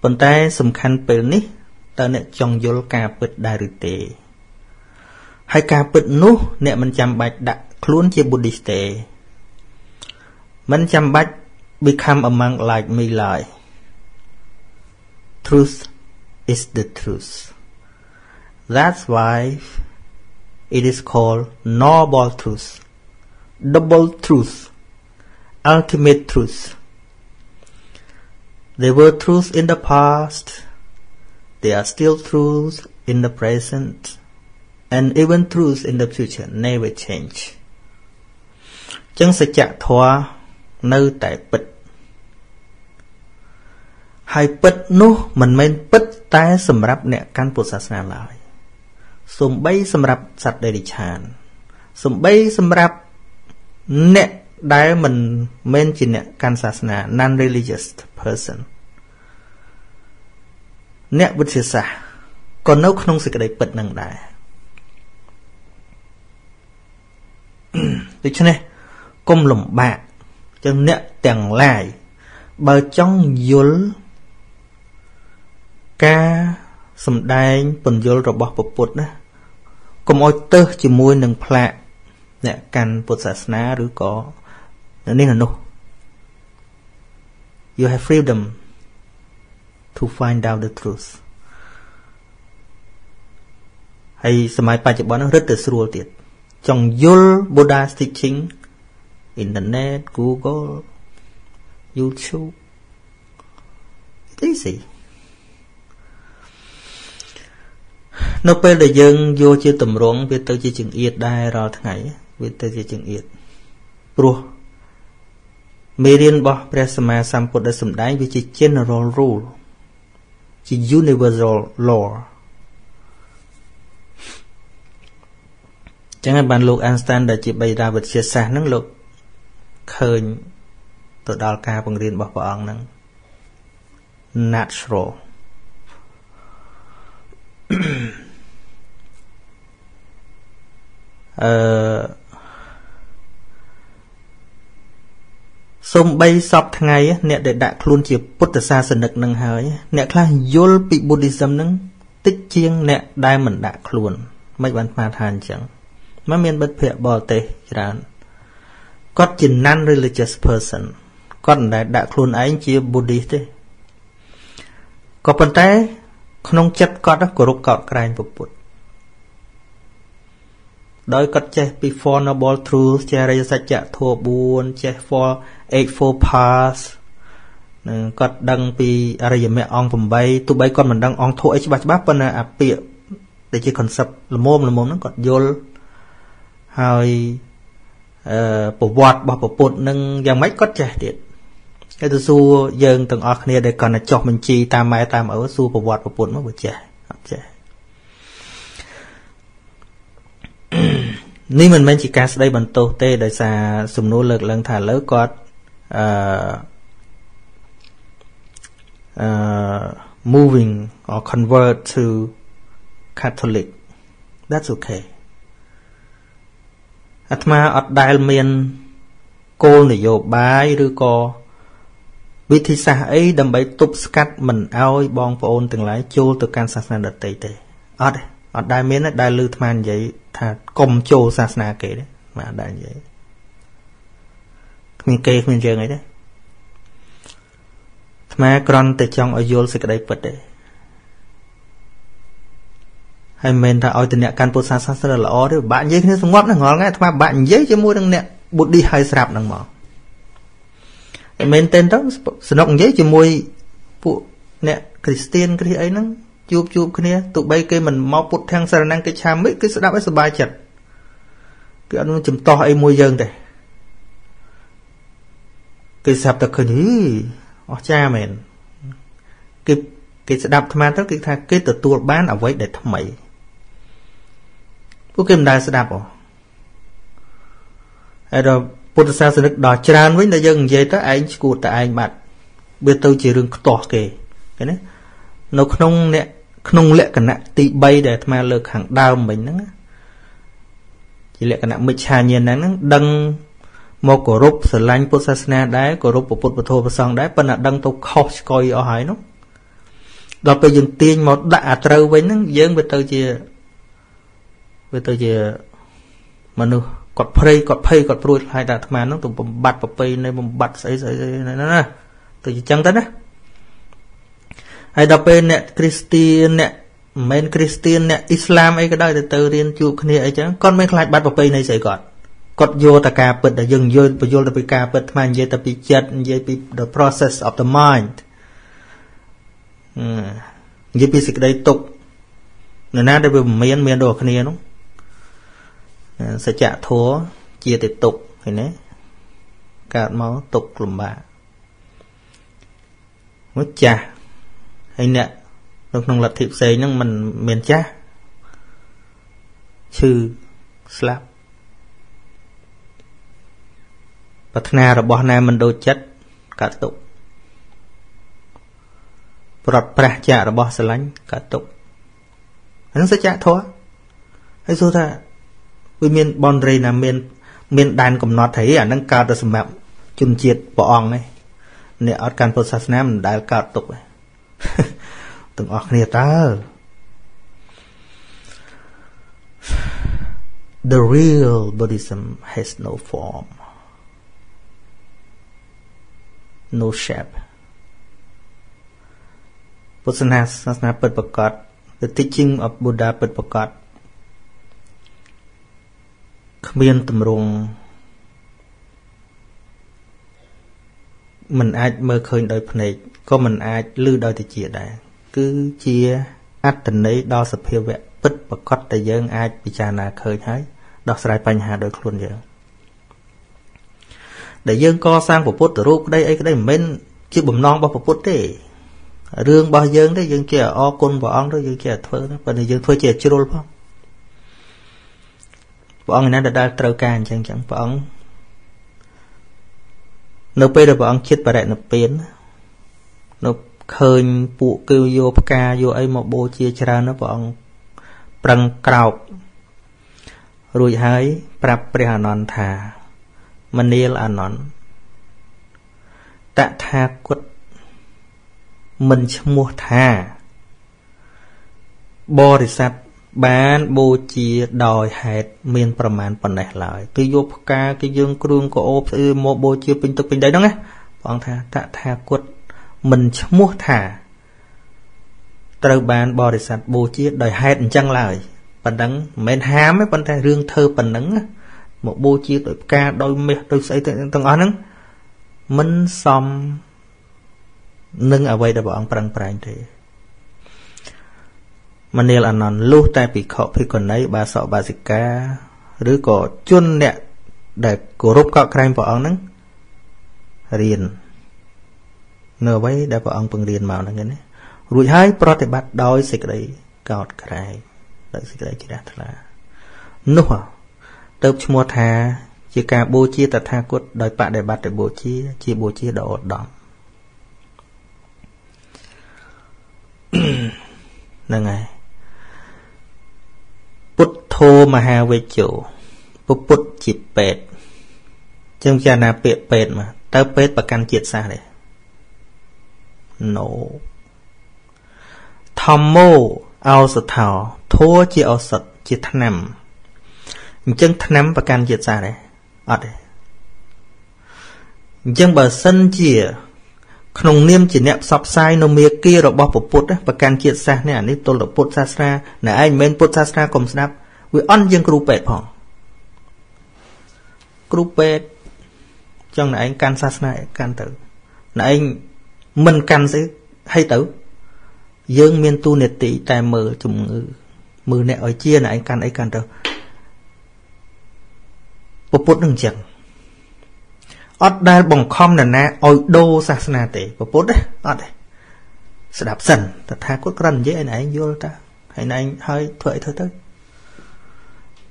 vấn đề sầm khăn bền ní ta nè chồng vô cà bứt đại rực tệ hai cà bứt nú nè mình chăm bạch đặt luôn chia Buddhist tệ mình chăm bạch become among like me like truth is the truth. That's why it is called noble truth, double truth, ultimate truth. They were truths in the past, they are still truths in the present, and even truths in the future never change. Chân sẽ chạ thoa nơi tại bịch. Hai bịch nô mình men bịch ta sầm rập nè căn phật sát na lại sầm bay sầm rập sát đầy chán sầm bay sầm rập nè đại mình men chỉ nè căn sát na non religious person nè bứt xì xả còn nấu không xịt đầy bật năng đại được chưa nè công lồng bạc cho nè tiền lại bờ trong dối ca sầm đai phần dối rồi bỏ bột bột đó còn ôi tơ chỉ môi nâng plạ nè can bột sả sná rứa có nên là no you have freedom to find out the truth hay sầm ai bài chỉ bảo nó rất là sôi tiệt trong dối Buddha teaching internet Google YouTube tí gì nó bây giờ dân vô chưa tầm ruộng biết tới chỉ chừng yết đai rồi thằng biết tới chỉ chừng yết pro miền bắc Prasma Samput đã sầm đáy với chỉ general rule chỉ universal law chẳng hạn bạn lục Einstein đã chỉ bày ra vật chia sẻ năng lực khơi tụi đào ca bằng riêng bảo bọn năng natural xông bay sọc thằng ngày nè để đại luôn chỉ bút từ xa sân được nâng hơi nè là vô bị Buddhism nâng tích chiêng nè đai mình đại luôn mấy bạn mà than chẳng má miền bất phệ bò tê chẳng có chỉ non religious person con đại đại khôn ấy chia Buddhist thế, có phần thế không chất con đó của rục cọt cài bột bột, đôi con che before noble truth che ra sạch chạ thua buồn che for eight for pass, con đăng pi ở đây mẹ ong phồng bay tụi bay con mình đăng ong thua ấy chứ bạch bác bên này à bịa để chỉ concept là mồm là mồm nó còn vô, hai bộ vọt bỏ bộ bột nâng dòng máy có trẻ tiệt cái từ xưa dân từng ở kia để còn là chọc mình chi tam mai tam ở xưa bộ vọt bộ bột mới bộ trẻ trẻ nếu mình mình chỉ cá đây mình tô tê đời xa sùng nỗ lực lần thả lỡ cọt moving or convert to Catholic that's okay ắt mà ở đại miền cô này vô bái rư co vì thì sao ấy đâm bấy tụp cắt mình ao bong phôn từng lái chua từ can sasna đợt tây tây ở đây ở đại miền ở đại lư tham vậy thà cầm chua sasna kể đấy mà đại vậy mình kê mình chơi ngay đấy mà còn từ trong ở vô sẽ cái đấy bật đấy hay mình đã ở từ nẹt can posa sasna là ó đấy bạn dễ nên súng ngót là ngon ngay thà bạn dễ cho mua đằng nẹt bút đi hay sạp đằng mỏ Mình tên đó sử dụng giấy cho mùi phụ nè Christian cái ấy nó chụp chụp cái này tụi bay kia mình mau put thang sờ năng cái cha mấy cái sự đáp ấy số ba chật cái anh chụp to ấy mùi dần này cái sập thật khởi nhỉ ở cha mình cái cái sự đáp tham tất cái thà cái từ tua bán ở vậy để thầm mày của kim đài sẽ đáp rồi Phật giáo sư nước đỏ tràn với dân vậy đó anh cụt tại anh bạn biết tôi chỉ rừng tỏ kề cái đấy nó không nè không lẽ cả nặng tị bay để mà lực hàng đào mình đó chỉ lẽ cả nặng mới trà nhiên đó đăng một cổ rộp sờ lanh Phật giáo na đấy cổ rộp của Phật Phật thô song đấy bên là đăng tôi khó coi ở hải nó gặp tôi dừng tiền một đã trâu với nó dân với tôi chỉ với tôi chỉ mà nu cọt phơi cọt phơi cọt ruồi hai đợt mà nó tụi bầm bạt bầm phơi này bầm bạt sấy sấy này nó nè tụi chẳng tới nè hai đợt phơi nè Christian nè men Christian nè Islam ấy cái đó từ từ riêng chụp cái này ấy chứ con mấy lại bạt bầm phơi này sấy cọt cọt vô ta cà bật để dừng vô vô là bị cà bật mà vậy ta bị chết vậy bị the process of the mind vậy bị cái đấy tục người na đây bị miên miên đồ cái này nó sẽ trả thua chia tiếp tục thì nè cạt máu tục lùm bạ mất cha hay nè lúc nông lập thiệp xây nhưng mình miền cha chư slap và thằng nào bỏ này mình đồ chết cả tục bọt bả cha bỏ sờ lánh cả tục hắn sẽ trả thua hay số ta vì miền Bon Rây là miền miền đàn cũng nói thấy à nâng cao được sự mạo chun chiết bỏ ong này nè ở căn Phật Sát Nam đại cao tục này từng ọc này ta the real Buddhism has no form no shape Phật Sát Sát Nam bật bật cọt the teaching of Buddha bật bật cọt miền tầm ruộng mình ai mơ khơi đời này có mình ai lư đời thì chia đại cứ chia át tình ấy đo sập hiệu vẹn bứt và cốt tại dân ai bị cha nà khơi thấy đo sài panh hà đời luôn vậy để dân co sang của Phật tử ruột đây ấy cái đây mình chưa bầm non bao Phật đấy riêng bao dân đấy dân kia o côn và ông đấy dân kia thơ và dân thơ kia chưa đâu không bọn người này đã đa trâu can chẳng chẳng bọn nó bây giờ bọn chết bà đại nó biến nó khơi phụ kêu vô bà ca vô ấy một bộ chia chả nó bọn prăng cọc rồi hãy prap prihà non thà mình đi là non tạ tha quất mình mua thà bò thì sạch bán bố chia đòi hẹt miền Praman phần này lại cứ vô ca cái dương cương của ốp một bố chia pin tức pin đấy đó nghe bọn thà tạ thà quật mình mua thả từ bán bò để sạch bố chia đòi hẹt chăng lại phần đắng men hám ấy phần thà riêng thơ phần đắng một bố chia đôi ca đôi mẹ đôi sấy từng ăn mình xong nâng ở vậy để bọn prang prang thế mình nêu anh non lưu tại bị khọ phi còn đấy bà sọ bà dịch ca rứa cỏ chun nè để cổ rúp cọ canh vào ông nắng riền nửa bấy đã vào ông bằng riền màu nắng cái này rủi hai pro thì bắt đói dịch đấy cọt cày đợi dịch đấy chỉ đạt là nô tớp mua thà chỉ cả bố chia tạt tha cốt đòi bạn để bắt để bố chia chia bố chia đỏ đỏ là ngày Thô mà hà về chỗ Bút bút chịp bệt trong cha nà bịa bệt mà tớ bệt bà căn chiệt xa đấy nổ thầm mô ao sật thảo thô chì ao sật chì thăn nằm chân thăn nằm bà căn chiệt xa đấy ọt đấy chân bà sân chì không niêm chỉ nẹp sọc sai nó mía kia rồi bỏ bút bút bà căn chiệt xa nè nếp tôi là bút xa xa nè anh mến bút xa xa cùng xa vì ăn dân cựu bệt hỏng cựu bệt trong này anh can sát này can tử Nãy mình canh sẽ hay tử dương miên tu nệt tỷ tài mờ chùm ngư mờ nẹ ở chia là anh can ấy can đâu bộ bốt đừng chừng ở đây bằng com là nè ôi đô sa na tỷ bộ bốt đấy ở đây sẽ đạp sần thật thà cốt cần dễ anh ấy vô ta hay là anh hơi thuệ thôi tới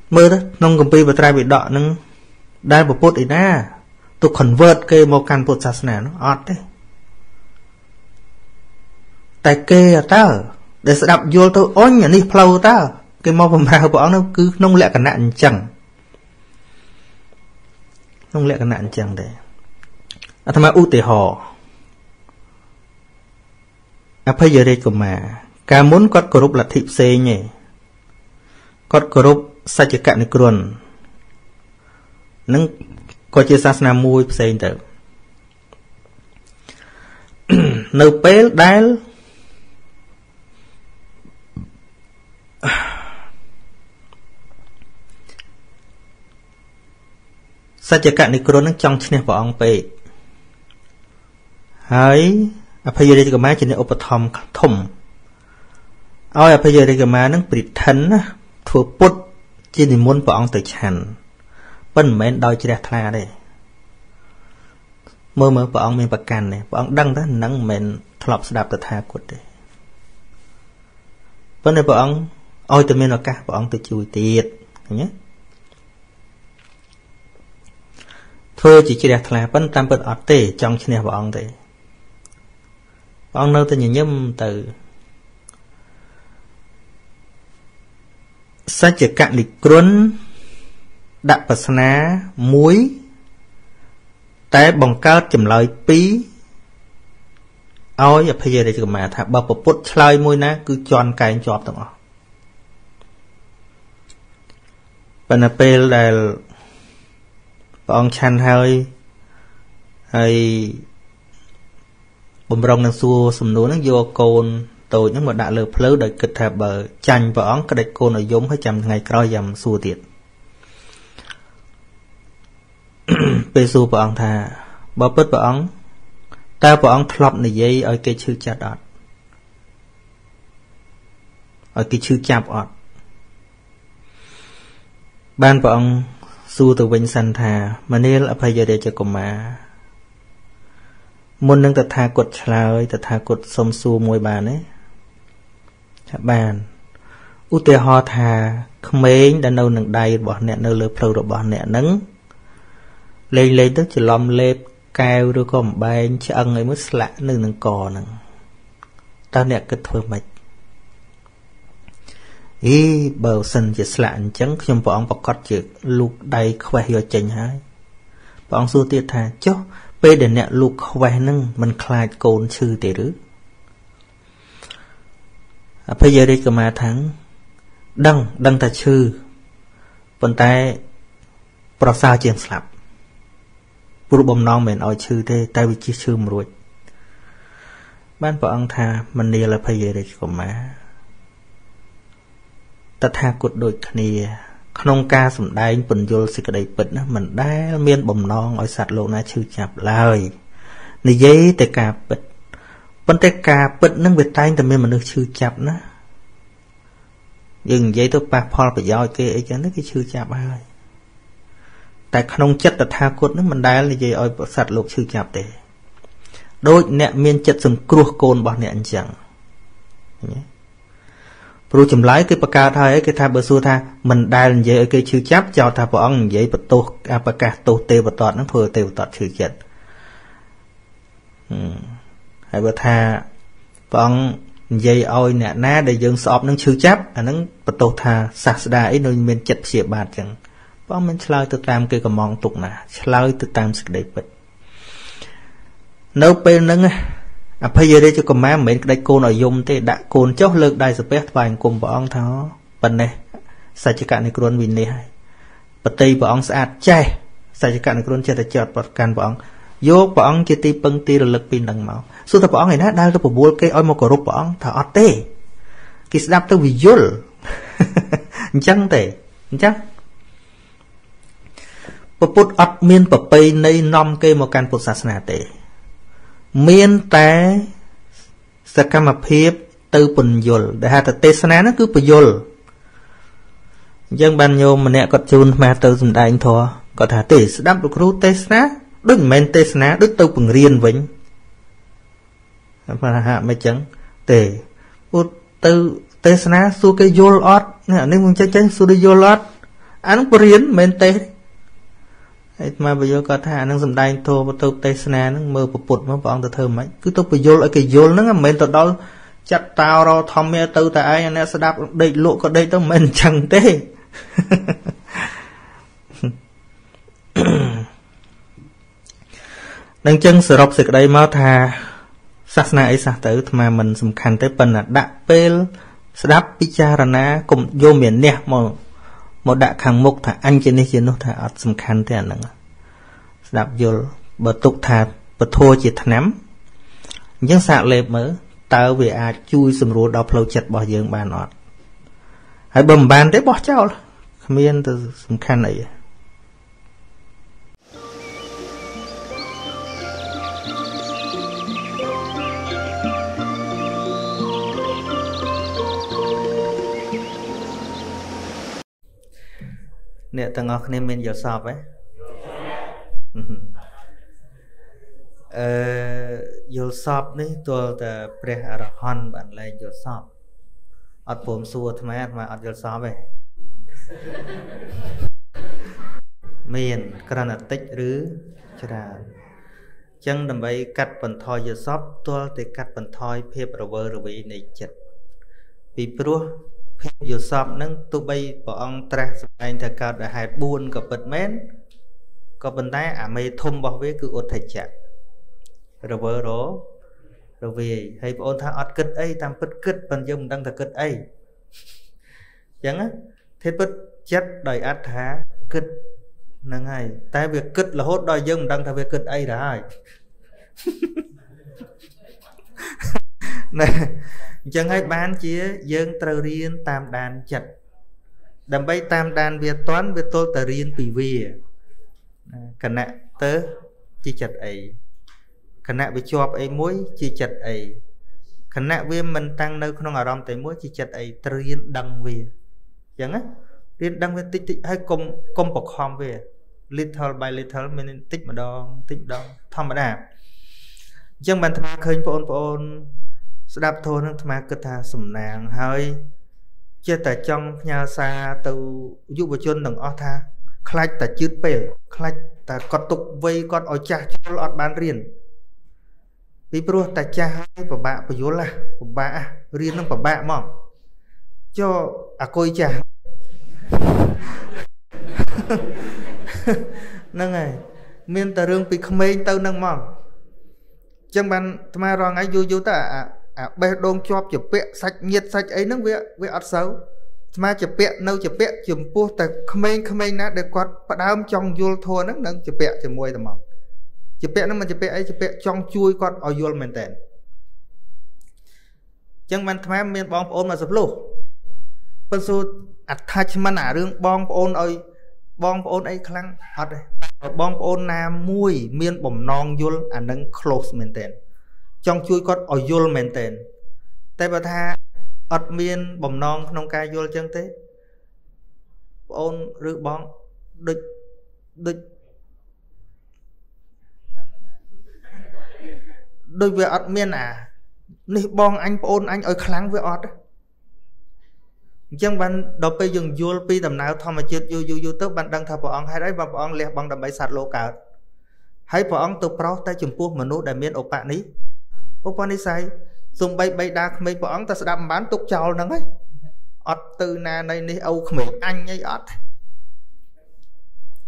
mơ đó nông cầm pi và trai bị đọ nâng đây bộ bốt ấy nè tôi còn vợt cái màu can bột sa na nó ở đấy tại kê ta để sẽ đập vô tôi ôi nhà đi flow ta cái màu vàng màu bọn nó cứ nông lẹ cả nạn chẳng nông lẹ cả nạn chẳng để à thằng mà u tề họ à bây giờ đây của mà cả muốn cất group là thịt xe nhỉ cất group sai chỉ cạn được luôn nâng coi chia sát nam mui xe nữa nấu bể đái sao chỉ cạn được rồi nó trong trên này bọn về hãy bây giờ đây cái máy trên này operthom thủng ôi bây giờ đây cái máy nó bị thấn thua put trên thì muốn bọn tới chán bên mình đòi chỉ đặt ra đây mơ mơ bọn mình bạc càn này bọn đăng tới nắng mình thọp đạp tới tha cột đây vấn đề bọn ôi tụi mình là cá bọn tụi chui tiệt nhé thôi chỉ chỉ đẹp là vẫn tam bật ớt tê trong trên này bọn tê bọn đâu tụi nhìn nhâm từ sách chỉ cạn địch cuốn đặt bát ná muối té bằng cao chìm lời pí ôi bây giờ đây chừng mà thà bao bột lời môi ná cứ tròn cài chọt tao ngỏ bên là pel là bọn chăn hơi hay bùm rong đang xua sầm núi nó vô cồn tôi nhưng mà đã lừa phớt đời kịch thà bờ chanh bọn cái đại cồn ở giống hơi chầm ngày coi dầm xua tiệt bây giờ bọn thà bao bớt bọn ta bọn thọp này dây ở cái chữ chặt ọt ở cái chữ chạp ọt ban bọn xu từ bên sàn thà mà nên là phải giờ để cho cùng mà muốn nâng tật thà cột trời tật thà cột sông xu môi bàn ấy bàn ưu tiên ho thà không mấy đã nâu nâng đầy bọn nẹn nâu lơ phâu rồi bọn nẹn nấng lên lên tức chỉ lom lép cao rồi còn bàn chứ ăn ấy mới lạ nâng nâng cò nâng tao nẹn cứ thôi mệt ý bầu sinh chỉ lạ chẳng trong bọn bọc cọt chữ lục đầy khoe vô chỉnh hai bọn xu tiệt thà chớ bê để nẹt lục khoe nâng mình khai cồn chư tề rứ à bây giờ đây cơ mà thắng đăng đăng ta chư vận tay pro sao chèn sập bùn bom non mình ở chư thế tay bị chư chư mồi ban bọn thà mình đi là bây giờ đây cơ mà ta tha cột đôi kia không ca sủng đai bẩn vô xịt đầy bẩn mình đã miên bầm non ở sạt lộ na chư chạp lời này giấy tờ cà bẩn vấn tờ cà bẩn nâng về tay thì miên mình được chư chạp nữa nhưng giấy tôi pa phò phải dòi kia ấy cho nó cái chư chạp ai tại không chất ta tha cột nữa mình đã là giấy ở sạt lộ chư chạp để đôi nẹ miên chất sừng cua côn bỏ nẹ anh chẳng rồi chấm lái cái bậc cao thay cái tháp bờ xu tha mình đai vậy cái chữ chắp cho tháp bờ ông vậy bậc tô à bậc cao tô tê bậc tọt nó thừa tê bậc tọt chữ chật hay bậc tha bậc ông vậy ôi nè ná để dừng sọp nó chữ chắp à nó bậc tô tha sạc đa ấy nơi mình chật xìa bạt chẳng bậc mình lái từ tam cái cầm mong tục nà lái từ tam sực đầy bịch nấu bên nâng à bây giờ đây cho con má mình đây cô nội dung thì đã cồn chốc lực đại sự bét vàng cùng vợ ông tháo bận này sai chỉ cạn này còn mình này hay bật tay vợ ông sạch chay sai chỉ cạn này còn chơi để chợt bật can vợ ông vô vợ ông chơi ti bưng ti rồi lực pin đằng máu số thằng vợ ông này nát đang tập bùa cái oi màu cờ rúp vợ ông tháo ớt tê kí đáp tôi bị dốt chăng tệ chăng bút ớt miên bật bay nay nom cây màu can bột sạch nè tệ miên té sa cam mập hiệp từ bồn yul để hạt tê san nó cứ bồn yul dân ban nhôm mình nè cọt chun mà từ dùng đại thọ cọt hạt tê đắp được rú tê san đứt men tê san đứt từ bồn riên vĩnh mà hạ mấy chấn tê út từ tê san su cái yul ót nè nếu muốn chơi chơi su đi yul ót anh bồn riên men tê mà bây giờ có thà năng dùng đai thô và tôm tây sơn năng mơ bột mà bọn ta thơm ấy cứ tôm vô lại cái vô nó mình tao đó chặt tao rồi thom mẹ tao tại ai anh sẽ đáp đầy lộ có đây tao mình chẳng thế đang chân sờ rọc sực đây máu thà sát na ấy sát tử mà mình sùng khăn tới phần là đạp pel đáp picharana cùng vô miền nè mà một đại khang mục thà anh trên này trên nó thà ở tầm khăn thế này đạp vô bật tục thà bật thua chỉ thà nắm những sạc lệp mở tao về à chui sầm ruột đau lâu chật bỏ giường bàn ọt hãy bầm bàn để bỏ cháu không yên từ tầm khăn này nè tao ngọc nên mình giờ sọp ấy, giờ sọp đấy tôi là preharhan bạn lấy giờ sọp, ăn phom suột mà mà ăn giờ sọp ấy, miền Karnataka rứ chả, chẳng làm vậy cắt phần thoi giờ sọp tôi thì cắt phần thoi phê bờ bờ rồi bị này chật, bị pru dù sọp nâng tụi bây bỏ ông tra anh thật cao đã hạt buồn gặp bật mến có bên tay à mê thông bảo với cứ ổn thật chạc rồi vỡ đó rồi vì hay ổn thả ọt kết ấy tam bất kết bằng dùng đang thật kết ấy chẳng á thế bất chất đòi át thả kết nâng hay tại việc kết là hốt đòi dùng đang thật việc kết ấy đã hay này chẳng hay bán chia dân trâu riêng tam đàn chật đầm bay tam đàn việt toán việt tô tờ riêng bị vía cẩn nạ tớ chi chật ấy cẩn nạ bị chọp ấy muối chi chật ấy cẩn nạ viêm mình tăng nơi không ở rong tới muối chi chật ấy trâu riêng đăng vía chẳng á riêng đăng vía tích tích hay công công bọc hòm vía little by little mình tích mà đong tích đong thầm mà đạp dân bàn tham khơi bồn bồn đáp thôi nó mà cứ tha sủng nàng hơi chưa tại trong nhà xa từ du bộ chuyên đừng o tha khai tại chứt bể khai tại con tục vây con ở cha cho lọt bán riền vì bữa tại cha hay của bạn của vô là của bạn riêng nó của bạn mỏng cho à coi cha nâng này miền tây rương bị không mấy tao nâng mỏng chẳng bàn mà rồi ngay vô vô ta à bé đôn chọp chụp bẹ sạch nhiệt sạch ấy nó với với ớt xấu mà chụp bẹ nâu chụp bẹ chụp pua tại khmeng khmeng nát để quạt bắt đám trong vô thua nó nâng chụp bẹ chụp môi tầm mỏng chụp bẹ nó mà chụp bẹ ấy chụp bẹ trong chui quạt ở vô mền tèn chẳng bàn thà miền bong ôn mà sập lù phân số ắt tha chim ăn à rương bong ôn ơi bong ôn ấy khăng ớt đây bong ôn na mui miền bầm non vô à nâng close mền tèn trong chui con ở vô mền tên tay bà tha ọt miên bầm non nông ca vô chân thế ôn rước bóng địch địch đôi về ọt miên à nị bong anh ôn anh ở kháng với ọt chẳng bạn đầu bây dừng vô pi tầm nào thôi mà chưa vô vô vô tức bạn đang thà bỏ ông hay đấy bà bỏ ông lẹ bằng đầm bẫy sạt lô cả hãy bỏ ông từ pro tay chùm puo mà nô đại miên ốp bạn ấy ốp bạn ấy sai dùng bay bay đa mấy bỏ ông ta sẽ đâm bán tục chào nắng ấy ọt từ na này này âu không phải anh ấy ọt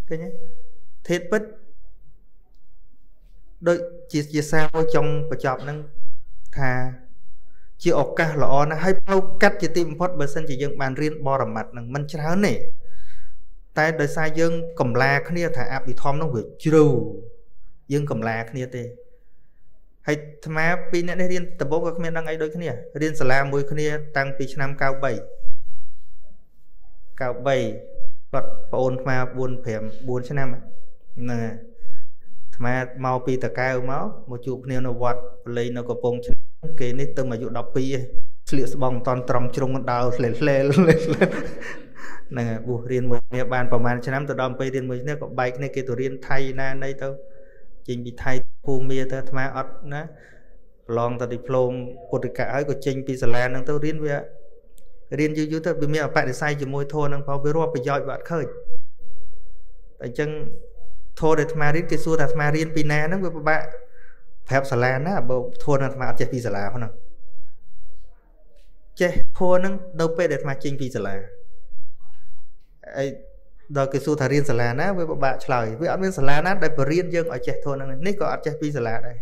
cái nhé thiết bích đôi chia chia sao trong và chọn năng thà chia ốp cả lọ na hay bao cắt chia tim phốt bờ sân chỉ dừng bàn riêng bò rầm mặt năng mình cháo nè tại đời sai dân cầm la cái này thà áp bị thom nó vừa chiều dân cầm la cái này tê hay tham áp pi này để riêng tập bố các men đang ấy đôi cái này riêng slam môi cái này tăng pi năm cao bảy cao bảy vật ôn tham buôn phèm buôn năm nè mà mau pi tờ cao máu một chục neo nó vặt lấy nó có bông cái này từ mà dụ đọc pi liệu bong toàn tròng trông con đào lên lên lên nè buộc riêng một nhà bàn bảo màn cho năm tờ đom pi riêng một cái cọc bài này kia tờ riêng thay na đây tao chính bị thay phù mía tờ mà ọt ná lòng tờ diplom của tất cả ấy của chính bị sờ lan năng tao riêng vậy riêng dữ dữ tao bị mía ở tại để sai chỉ môi thô năng pháo bị rọp bị dọi vặt khơi tại chân thôi để tham riết cái xua tham riết pina nó với bạn phép sờ lan á bộ thua là tham chơi phi sờ lan không nào chơi thua nó đâu pe để tham chinh phi sờ lan ấy đó cái xua tham riết sờ lan á với bạn trời với ăn với sờ lan á đại bờ riết dương ở chơi thua nó này có ăn chơi phi sờ lan đây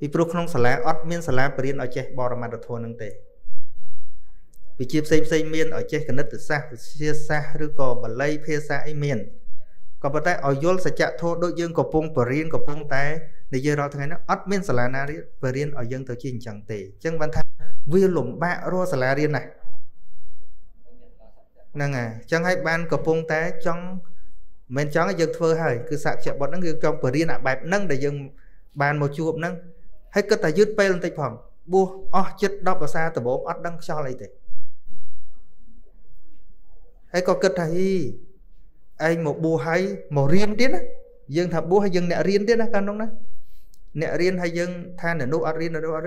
vì pro không sờ lan ăn miên sờ lan bờ riết ở chơi bò làm ăn được thua nó tệ vì chip xây xây miên ở chơi cái nứt từ xa chia xa rồi còn bờ lây phía xa ấy miên còn bắt tay ở yol sẽ chạm thôi đối dương của pung perin của pung té để giờ đó thằng nó admin salana perin ở dương tới chín chẳng tệ chân văn thanh vui lủng ba ro salarian này năng à chẳng hay ban của pung té trong mình chọn cái dương thưa hơi cứ sạc chạm bọn nó kêu trong perin ạ bẹp nâng để dương ban một chuột nâng hết cứ ta dứt pe lên tay phòng bua o chết đó ở xa từ bố ad đăng cho lại tệ hay có cất thầy anh một bù hay một riêng tiết á dân thập bù hay dân nẹ riêng tiết á con đúng đó nẹ riêng hay dân than ở đâu ở riêng ở đâu ở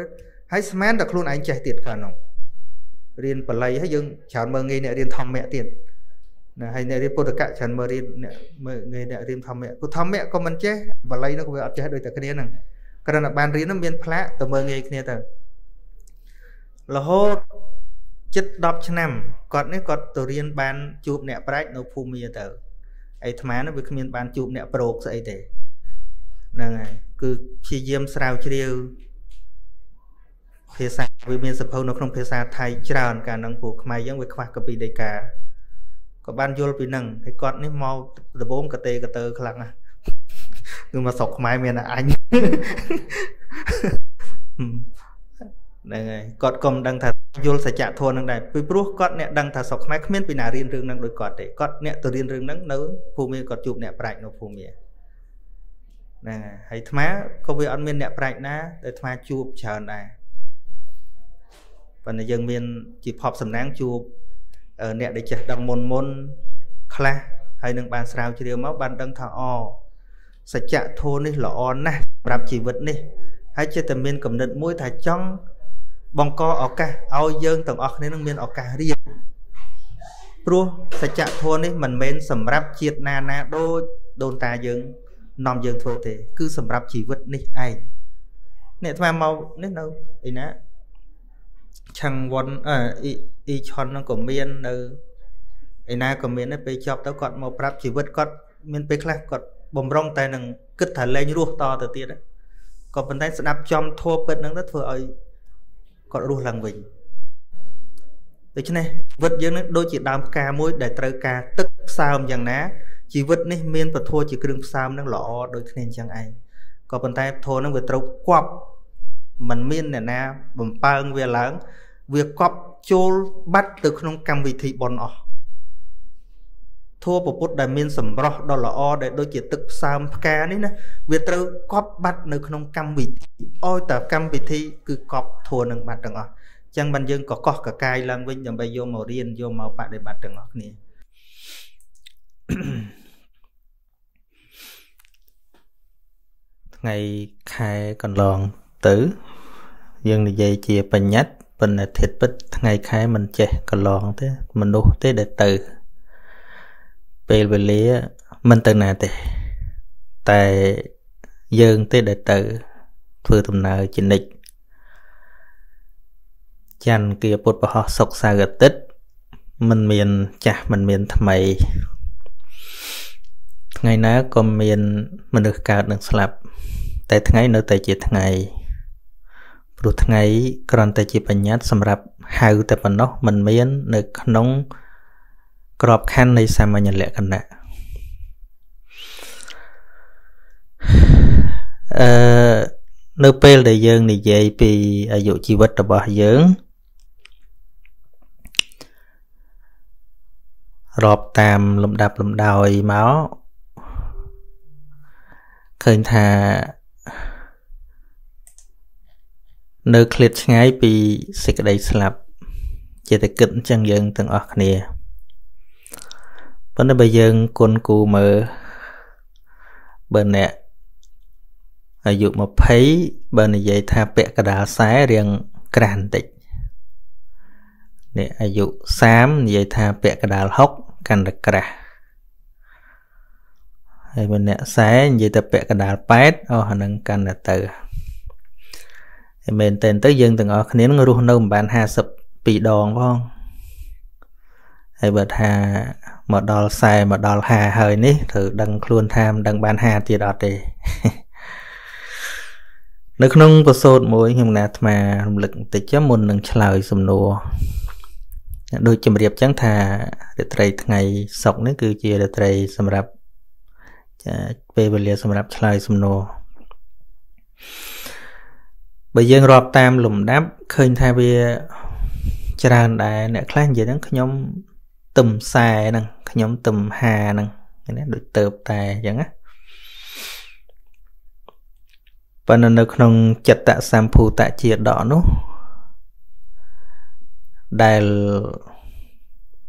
hãy xem đặc luôn anh chạy tiệt cả nòng riêng bật lấy hay dân chán mờ nghề nẹ riêng thầm mẹ tiền hay nẹ riêng cô được cả chán mờ riêng nẹ nghề nẹ riêng thầm mẹ cô thầm mẹ có mình chế bật lấy nó cũng phải chế đôi ta cái này nè cái là bàn riêng nó miên phá từ mờ nghề kia từ là hốt chất đập chân nằm còn nếu còn từ riêng bàn chụp nẹ bách nó phù mía từ ấy thà nó với cái miền ban chụp nẹt pro sẽ ấy thế, này cứ chi diêm sao chi điều, phía xa với miền sập hầu nó không phía xa Thái tràn cả năng buộc mai giống với khoa cập bị đầy cả, có ban vô bị nặng hay con này mau từ bốn cả tê cả tơ khăng à, nhưng mà sọc mai miền là anh, này con cầm đang thà vô sẽ trả thua năng đại, vì bố con nẹt đang thà sọc mai không biết bị nào riêng rừng năng đối cọt đấy, con nẹt từ riêng rừng năng nấu phù mi cọt chụp nẹt bạch nó phù mi, nè hãy thà có việc ăn miên nẹt bạch na, để thà chụp chờ này, và dân miên chỉ họp sầm nắng chụp ở nẹt để chặt đằng môn môn kha, hay đằng bàn sao chỉ điều máu bàn đằng thà o, sẽ trả thua này là o nè, làm chỉ vật này, hãy chơi từ miên cầm định mũi thà trong bằng co ở cả, ao dương tầng ở nên nó miên ở cả riêng. Pro sẽ chạm thôn đấy mình men sầm ráp chiết na na đôi đồn tà dương, nòng dương thôi thế, cứ sầm ráp chỉ vật này ai, nè tham mau nết đâu, ý nè, chẳng vốn à, ý ý chọn nó của miên đâu, ý nè của miên nó bị chọc tao còn màu ráp chỉ vật còn miên bị khác còn bầm rong tay nằng cất thả lên như ruột to từ tiệt đấy, còn phần tay sẽ đạp chom thô bên nằng đất vừa ấy. Còn rùa làng vịnh đấy chứ này vật dân đôi chỉ đam ca mối để trời ca tức sao chẳng ná chỉ vật này miên và thua chỉ cứ sao nó lọ đôi nên chẳng ai còn bàn tay thua nó vừa trâu quặp mình miên này na bầm pang về láng việc quặp chôn bắt từ không cầm vị thị bọn họ thua bộ phút đại miên sầm rọ đó là o để đôi chỉ tức sao ca đấy nè việc trâu quặp bắt nơi không cầm vị thị ôi tờ cầm vị thị cứ quặp thua nâng bạch đằng ngọt chẳng bàn dân có có cả cài lần vinh dòng bay vô màu riêng vô màu bạc để bạch đằng ngọt nè ngày khai còn lòn tử dân này dây chia bình nhách bình là thịt bích ngày khai mình chè còn lòn thế mình đu thế đệ tử về về lý mình từ này thì tại dân tới đệ tử vừa tầm nào chính địch chăn kia bột và họ sọc xa gật tích mình miền chả mình miền thầm mày ngày ná còn miền mình được cao được slap tại ngày nữa tại chỉ ngày rồi ngày còn tại chỉ bằng nhát sầm rập hai tại bằng nó mình miền được nóng cọp khăn này sao mà nhận lẽ cần nè nước pel đại dương này dây vì ở dụ chi vật tập ba dương rọp tam lụm đạp lụm đào máu khơi thà nơi clip ngay bị sẹt đầy slap chỉ để cẩn chẳng dừng từng óc nè vấn đề bây giờ con cù mở bên nè ở dụ một thấy bên này vậy tha bẹ cả đá xé riêng cản tịch nè ở dụ xám vậy tha bẹ cả đá hốc cản được cả hay bên nè xé vậy ta bẹ cả đá pet ở hành năng cản là từ mình tên tới dân từng ở khné nó ru nôm bàn hà sập bị đòn không hay bật hà mà đòn xài mà đòn hà hơi ní thử đăng luôn tham đăng bàn hà thì đọt đi nước nông có sốt mũi nhưng nạt mà lực tịch chấm môn nâng lời sầm nùa đôi chìm đẹp trắng thà để tây ngày sọc nó cứ chia để tây sầm rập về bờ lìa sầm rập lời sầm nùa bây giờ rọp tam lùm đáp khơi thay bia tràn đại nè kháng gì đó nhóm tùm xài nè nhóm tùm hà nè được tợp tài chẳng á và nó được nông chật tạ xàm phù tạ chia đỏ nó đại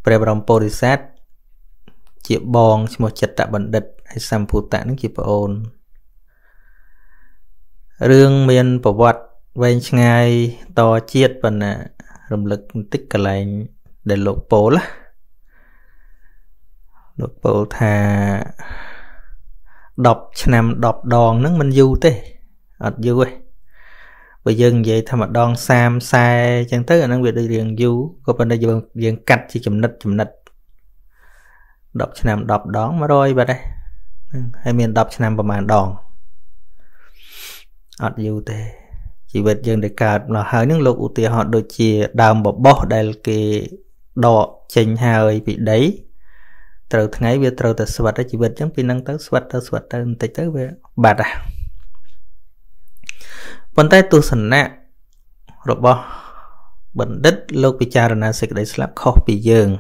prebrong polisat chia bong một chật tạ bẩn địch hay xàm phù tạ nó chia ôn rương miền bảo vật bên ngay to chiết và nè rầm lực tích cả lại để lộ bố là lộ bố thà đọc nằm đọc đòn nước mình du thế ở du ấy bây giờ vậy thà mà đòn sam sai chẳng tới là nó bị đi riêng du có bên đây riêng cắt chỉ chấm nứt chấm nứt đọc nằm đọc đón mà rồi bà đây hay miền đọc nằm vào màn đòn ở du thế chỉ việc dân để cả là hai nước lục thì họ đôi chia đào một bó đây là cái đỏ chênh hơi bị đấy từ ngày về từ từ sụt chỉ việc chẳng bị năng tới sụt tới sụt tới tới tới về bạt à vấn đề tu sửa nè rồi bó bệnh đất lục bị cha rồi nè sẽ để slap khó bị dường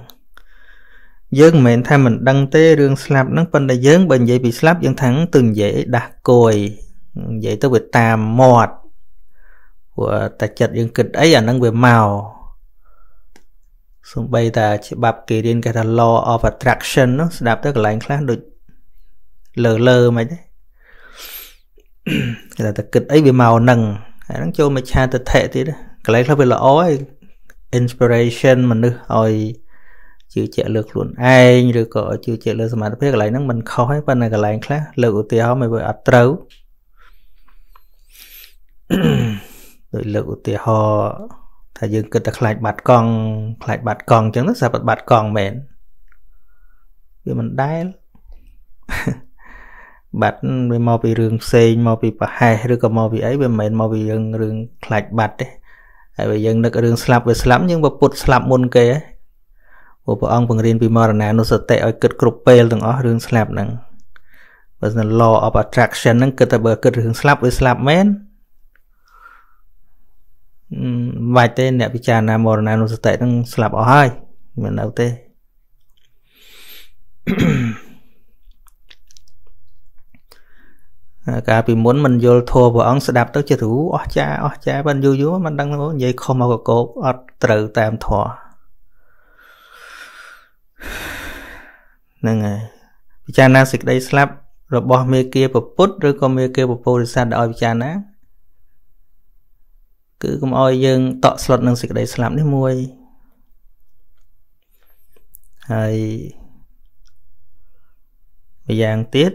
dường mình thay mình đăng tế đường slap nó vấn đề dường bệnh dễ bị slap dường thắng từng dễ đặt cồi vậy tôi bị tàm mọt của ta chật những kịch ấy à năng về màu xong bây ta chỉ bạp kỳ đến cái thằng law of attraction nó đạp tới cái lạnh khác được lờ lờ mày đấy là ta kịch ấy về màu nâng nó cho mày cha thực thể tí đó cái lấy khác về là ói inspiration mình nữa rồi chịu chạy lược luôn ai rồi có chịu chạy lược mà cái lấy nó mình khói bên này cái lạnh khác lược của tiêu mày vừa ắt trấu đội lựu thì họ thà dừng cứ đặt lại bạt con lại bạt con chẳng nó sập bạt con mền vì mình đái bạt về mò bị rừng xây mò bị bà hai rồi còn mò bị ấy về mền mò bị rừng rừng lại bạt đấy tại vì dân được rừng slap về slap nhưng mà put slap môn kề của bà ông bằng riêng vì mò là nó sẽ tệ ở cực cục pel từng ó rừng slap nằng và law of attraction nằng cứ ta bờ cứ rừng slap với slap mền vài tên nè bị trà nam mồ nam nó tệ đang slap ở hai mình đầu tê cả vì muốn mình vô thua và ông sẽ đạp tới chơi thủ ó cha ó cha bên vui vui mình đang nói vậy không mà cột ở từ tam thọ nên này bị trà nam xịt đây slap rồi bỏ mê kia và put rồi còn mê kia và polisa đòi bị trà ná cứ cũng oi dân tọt slot năng xịt đấy slap đấy mui hay bây giờ ăn tiết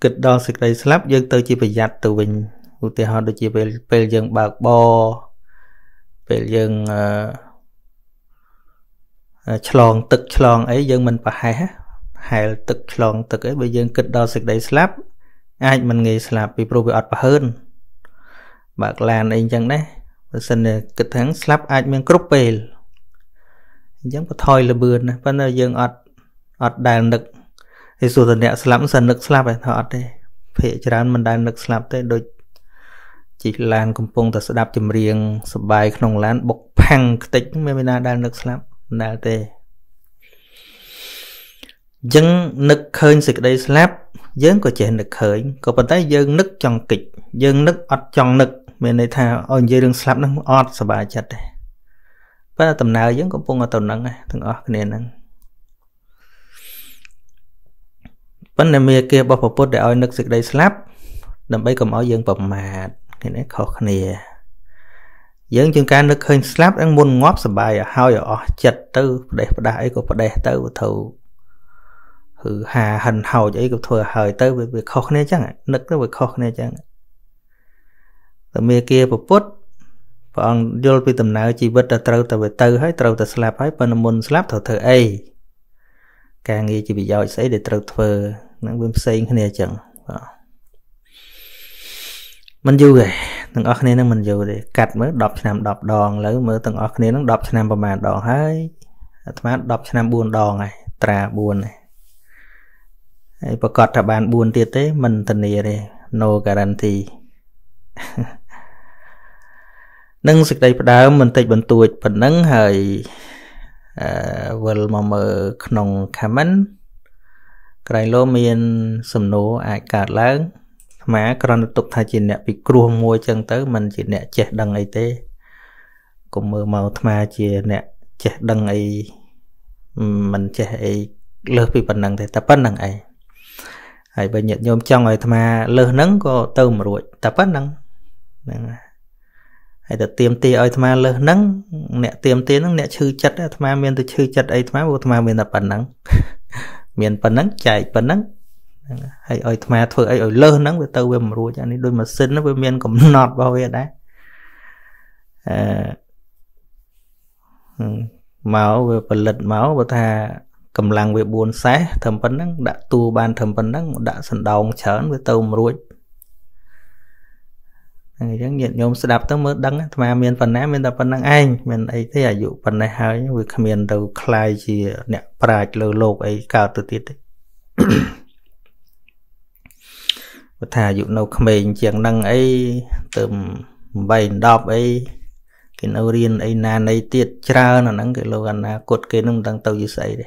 kịch đo xịt đấy slap dân tôi chỉ phải giặt từ mình ưu tiên họ được chỉ về về dân bạc bo về dân chlon tực chlon ấy dân mình phải hay hay tực chlon tực ấy bây giờ kịch đo xịt đấy slap ai mình nghĩ slap bị pro bị ọt hơn bạc lan anh chẳng đấy xin kịch thắng slap ai miếng cướp bèl giống có thôi là bươn này vẫn là dương ọt ọt đàn lực thì dù là nhẹ slap sân lực slap này họ đây phải cho rằng mình đàn lực slap tới đôi chỉ lan cùng phong ta sẽ đạp chìm riêng sập bài không lan bộc phăng tính mới mới là đàn lực slap là tê dân lực hơn xịt đây slap dân có chế nực khởi có phần tay dân nức trong kịch dân nức ọt trong nực mình này thà ôi dân đừng sập nó ọt sợ bà chặt đấy bắt đầu tầm nào dân cũng phun ở tầm nắng này thằng ọt cái nền nắng vấn đề mía kia bao phủ để ôi nực dịch đây slap đầm bấy cầm áo dân bầm mạt cái này khó khăn dân chúng ta nực hơi slap đang buồn ngóp sợ bà ở hao ở chặt tư để đại của để tư thầu hừ hà hành hầu cho ý cục thừa hời tới về việc khó khăn chắc nực tới việc khó khăn chắc tầm mía kia bột bút còn vô bị tầm nào chỉ biết là trâu từ về từ hết trâu từ slap hết phần môn slap thở thở ấy càng nghe chỉ bị giỏi sấy để trâu thừa năng bơm xây cái này chẳng mình vui rồi từng ở này nó mình vui để cắt mới đọc làm đọc đòn lấy mới từng ở này nó đọc làm bầm màn đòn hết thằng đọc làm buồn đòn này trà buồn này và cọt là bạn buồn tiệt thế mình tình này đây no guarantee nâng sự đây đó mình tịch bận tuổi bận nắng hơi vừa mà mở nòng comment cái lô miền sầm nổ ai cả lớn mà còn tục thay chuyện này bị cua môi chân tới mình chuyện này chết đằng ấy thế cũng mơ màu mà chuyện này chết đằng ấy mình chết ấy lơ bị bận nắng thì ta bận nắng ấy hãy bây nhiệt nhôm trong rồi mà lơ nắng có tơ mà ruồi tập bắt nắng hãy tập tiêm tia ơi mà lơ nắng nè tiêm tia nắng nè chư chặt mà miền từ chư chặt ấy mà buộc mà miền tập bắt nắng miền bắt nắng chạy bắt nắng hãy ơi mà thôi ấy ơi lơ nắng với tơ với mà ruồi cho nên đôi mà xin nó với miền cũng nọt bao nhiêu đấy máu về phần lật máu và thà cầm lăng về buồn xé thầm vấn năng đã tu ban thầm vấn năng đã sẵn đồng chớn với tàu mùi chẳng nhận nhóm sẽ đạp tới mớ đắng mà miền phần ná miền tập vấn năng anh miền ấy thế à dụ phần này hơi với miền đầu khai gì nẹ prạch lờ lột ấy cao từ tiết và thả dụ nâu mình chẳng năng ấy tầm bày đọc ấy cái nâu riêng ấy nan ấy tiết trao nó nắng cái lô gần là cột cái nông tăng tàu dưới sấy đấy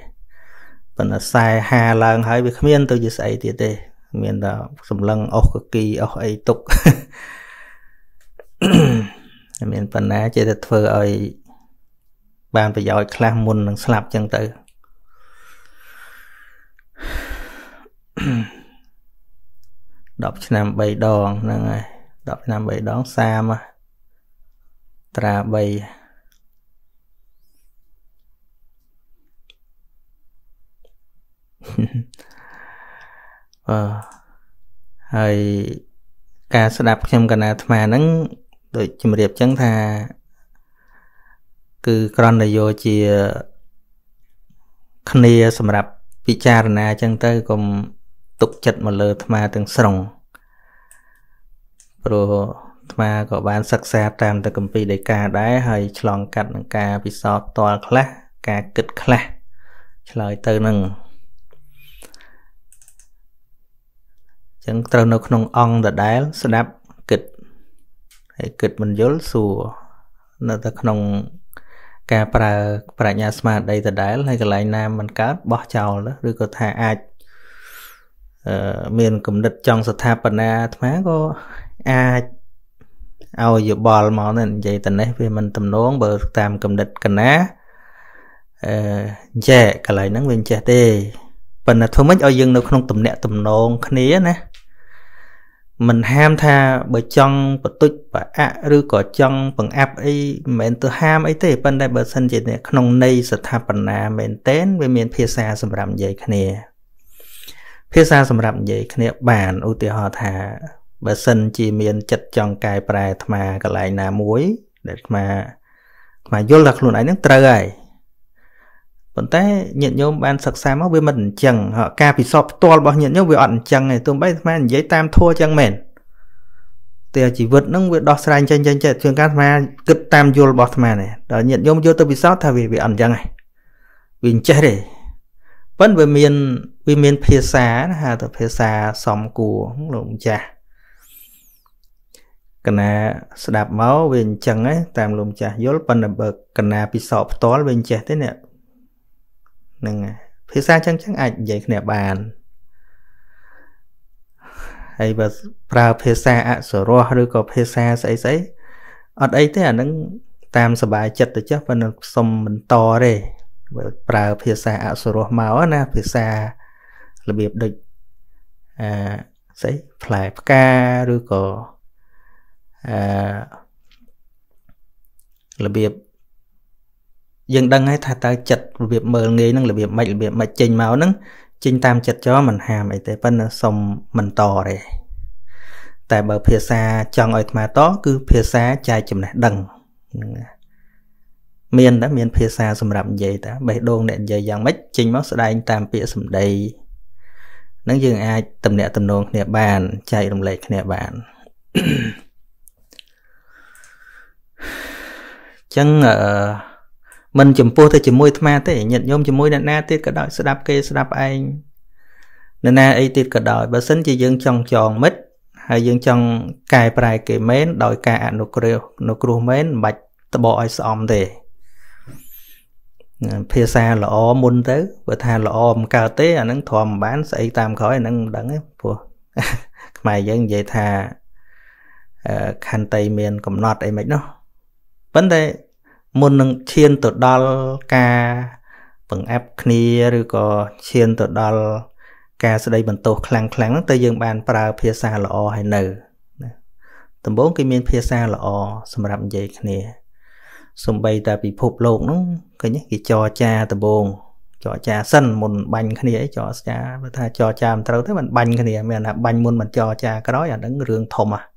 phần là sai hà lần hơi bị miền tôi chỉ say thì thế miền đó sầm lăng ốc kỳ ốc ấy tục miền phần này chỉ thật vừa ơi bàn phải giỏi clam môn đằng slap chân tự đọc nam bay đòn năng này đọc nam bay đón xa mà tra bay ờ hay cả sẽ đạp xem cái nào mà nắng đội chìm đẹp chẳng thà cứ con này vô chỉ khăn nia sầm đạp bị cha na chẳng tới còn tục chật mà lơ mà từng sòng rồi mà có bán sắc xa tam từ công ty để cả đấy hay chọn cắt cả bị so to khá cả kịch khá lời từ nâng chẳng trâu nó không on đã đá sẽ đáp kịch hay kịch mình dốt xùa nó ta không cà pra pra nhà smart đây ta đá hay cái lại nam mình cá bỏ chào đó rồi có thà ai miền cầm địch trong sát tháp bên a má có ai ao dự bò mỏ nên vậy tình đấy vì mình tầm nón bờ tam cầm địch cần á trẻ cả lại nắng bên trẻ tê phần là thôi mấy ao dân nó không tụm nẹt tụm nôn khné nè mình ham tha bởi chân bởi tụt và ạ rư có chân bằng áp ấy mình từ ham ấy thế phần đây bởi sân chị này không nay sát tháp phần nào mình tên với miền phía xa sầm rậm vậy khné phía xa sầm rậm vậy khné bản ưu tiên họ thả bởi sân chị miền chặt chân cài bài mà cả lại là muối để mà mà vô lạc luôn ấy nước trời vẫn thế nhận nhóm ban sạc xa móc với mình chẳng họ ca bị sọp to bao nhiêu nhóm về ẩn chẳng này tôi bấy man giấy tam thua chẳng mền thì chỉ vượt nâng vượt đo sanh trên trên trên trường cát ma cực tam vô bọt mà này đó nhận nhóm vô tôi bị sót thay vì bị ẩn chẳng này vì chết để vẫn về miền vì miền phía xa hà từ phía xa xóm của lũng trà cần à đạp máu bên chẳng ấy tam lũng trà vô phần là bậc cần à bị sọp to bên chết thế này nè phía xa chẳng chẳng ảnh vậy nè bàn hay bà pra phê xa ạ sở roa rồi có phê xa xảy xảy ở đây thế à nâng tam sở bài chật tới chắc và nâng xong mình to đây pra phê xa ạ sở roa máu á nè phê xa là biệt địch à xảy phải ca rồi có à là biệt dân đăng hay thà ta chật việc mờ nghề nâng là việc mạch là việc mạch trình máu nâng chinh tam chật cho mình hàm ấy tế phân xong mình to đây tại bởi phía xa chọn ơi mà to cứ phía xa chai chùm này đằng miền đã miền phía xa xong làm vậy ta bảy đôn để dây dàng mách chinh máu sẽ đánh tam phía xong đây nâng dừng ai tầm nẹ tầm nôn nẹ bàn chạy đồng lệch nẹ bàn chẳng ở mình chùm pô thì chùm môi tham thế nhận nhôm chùm môi nè na tiết cả đòi sẽ đạp kê sẽ đạp anh nè na ấy tiết cả đòi bà sinh chỉ dương trong tròn mít hay dương trong cài bài kề mến đòi cài ảnh nụ kêu nụ kêu mến bạch ta bỏ ai xóm thế phía xa là ôm môn tới vừa tha là ôm cao tế à nắng thòm bán sẽ tam khỏi nắng đắng ấy pô mày dân vậy thà khăn tây miền cầm nọt ấy mấy nó vấn đề môn nâng chiên tổ đo ca bằng áp knia rồi có chiên tổ đo ca sau đây bằng tổ khlang khlang tới dương bàn pra phía xa là o hay nữ tầm bốn cái miền phía xa là o xong rạm dây knia xong bay ta bị phục lộn nó cái nhé cái cho cha tầm bốn cho cha sân môn bánh knia ấy cho cha và tha cho cha mình tới thế mình bánh knia mình là bánh môn mình cho cha cái đó là đứng rương thùm à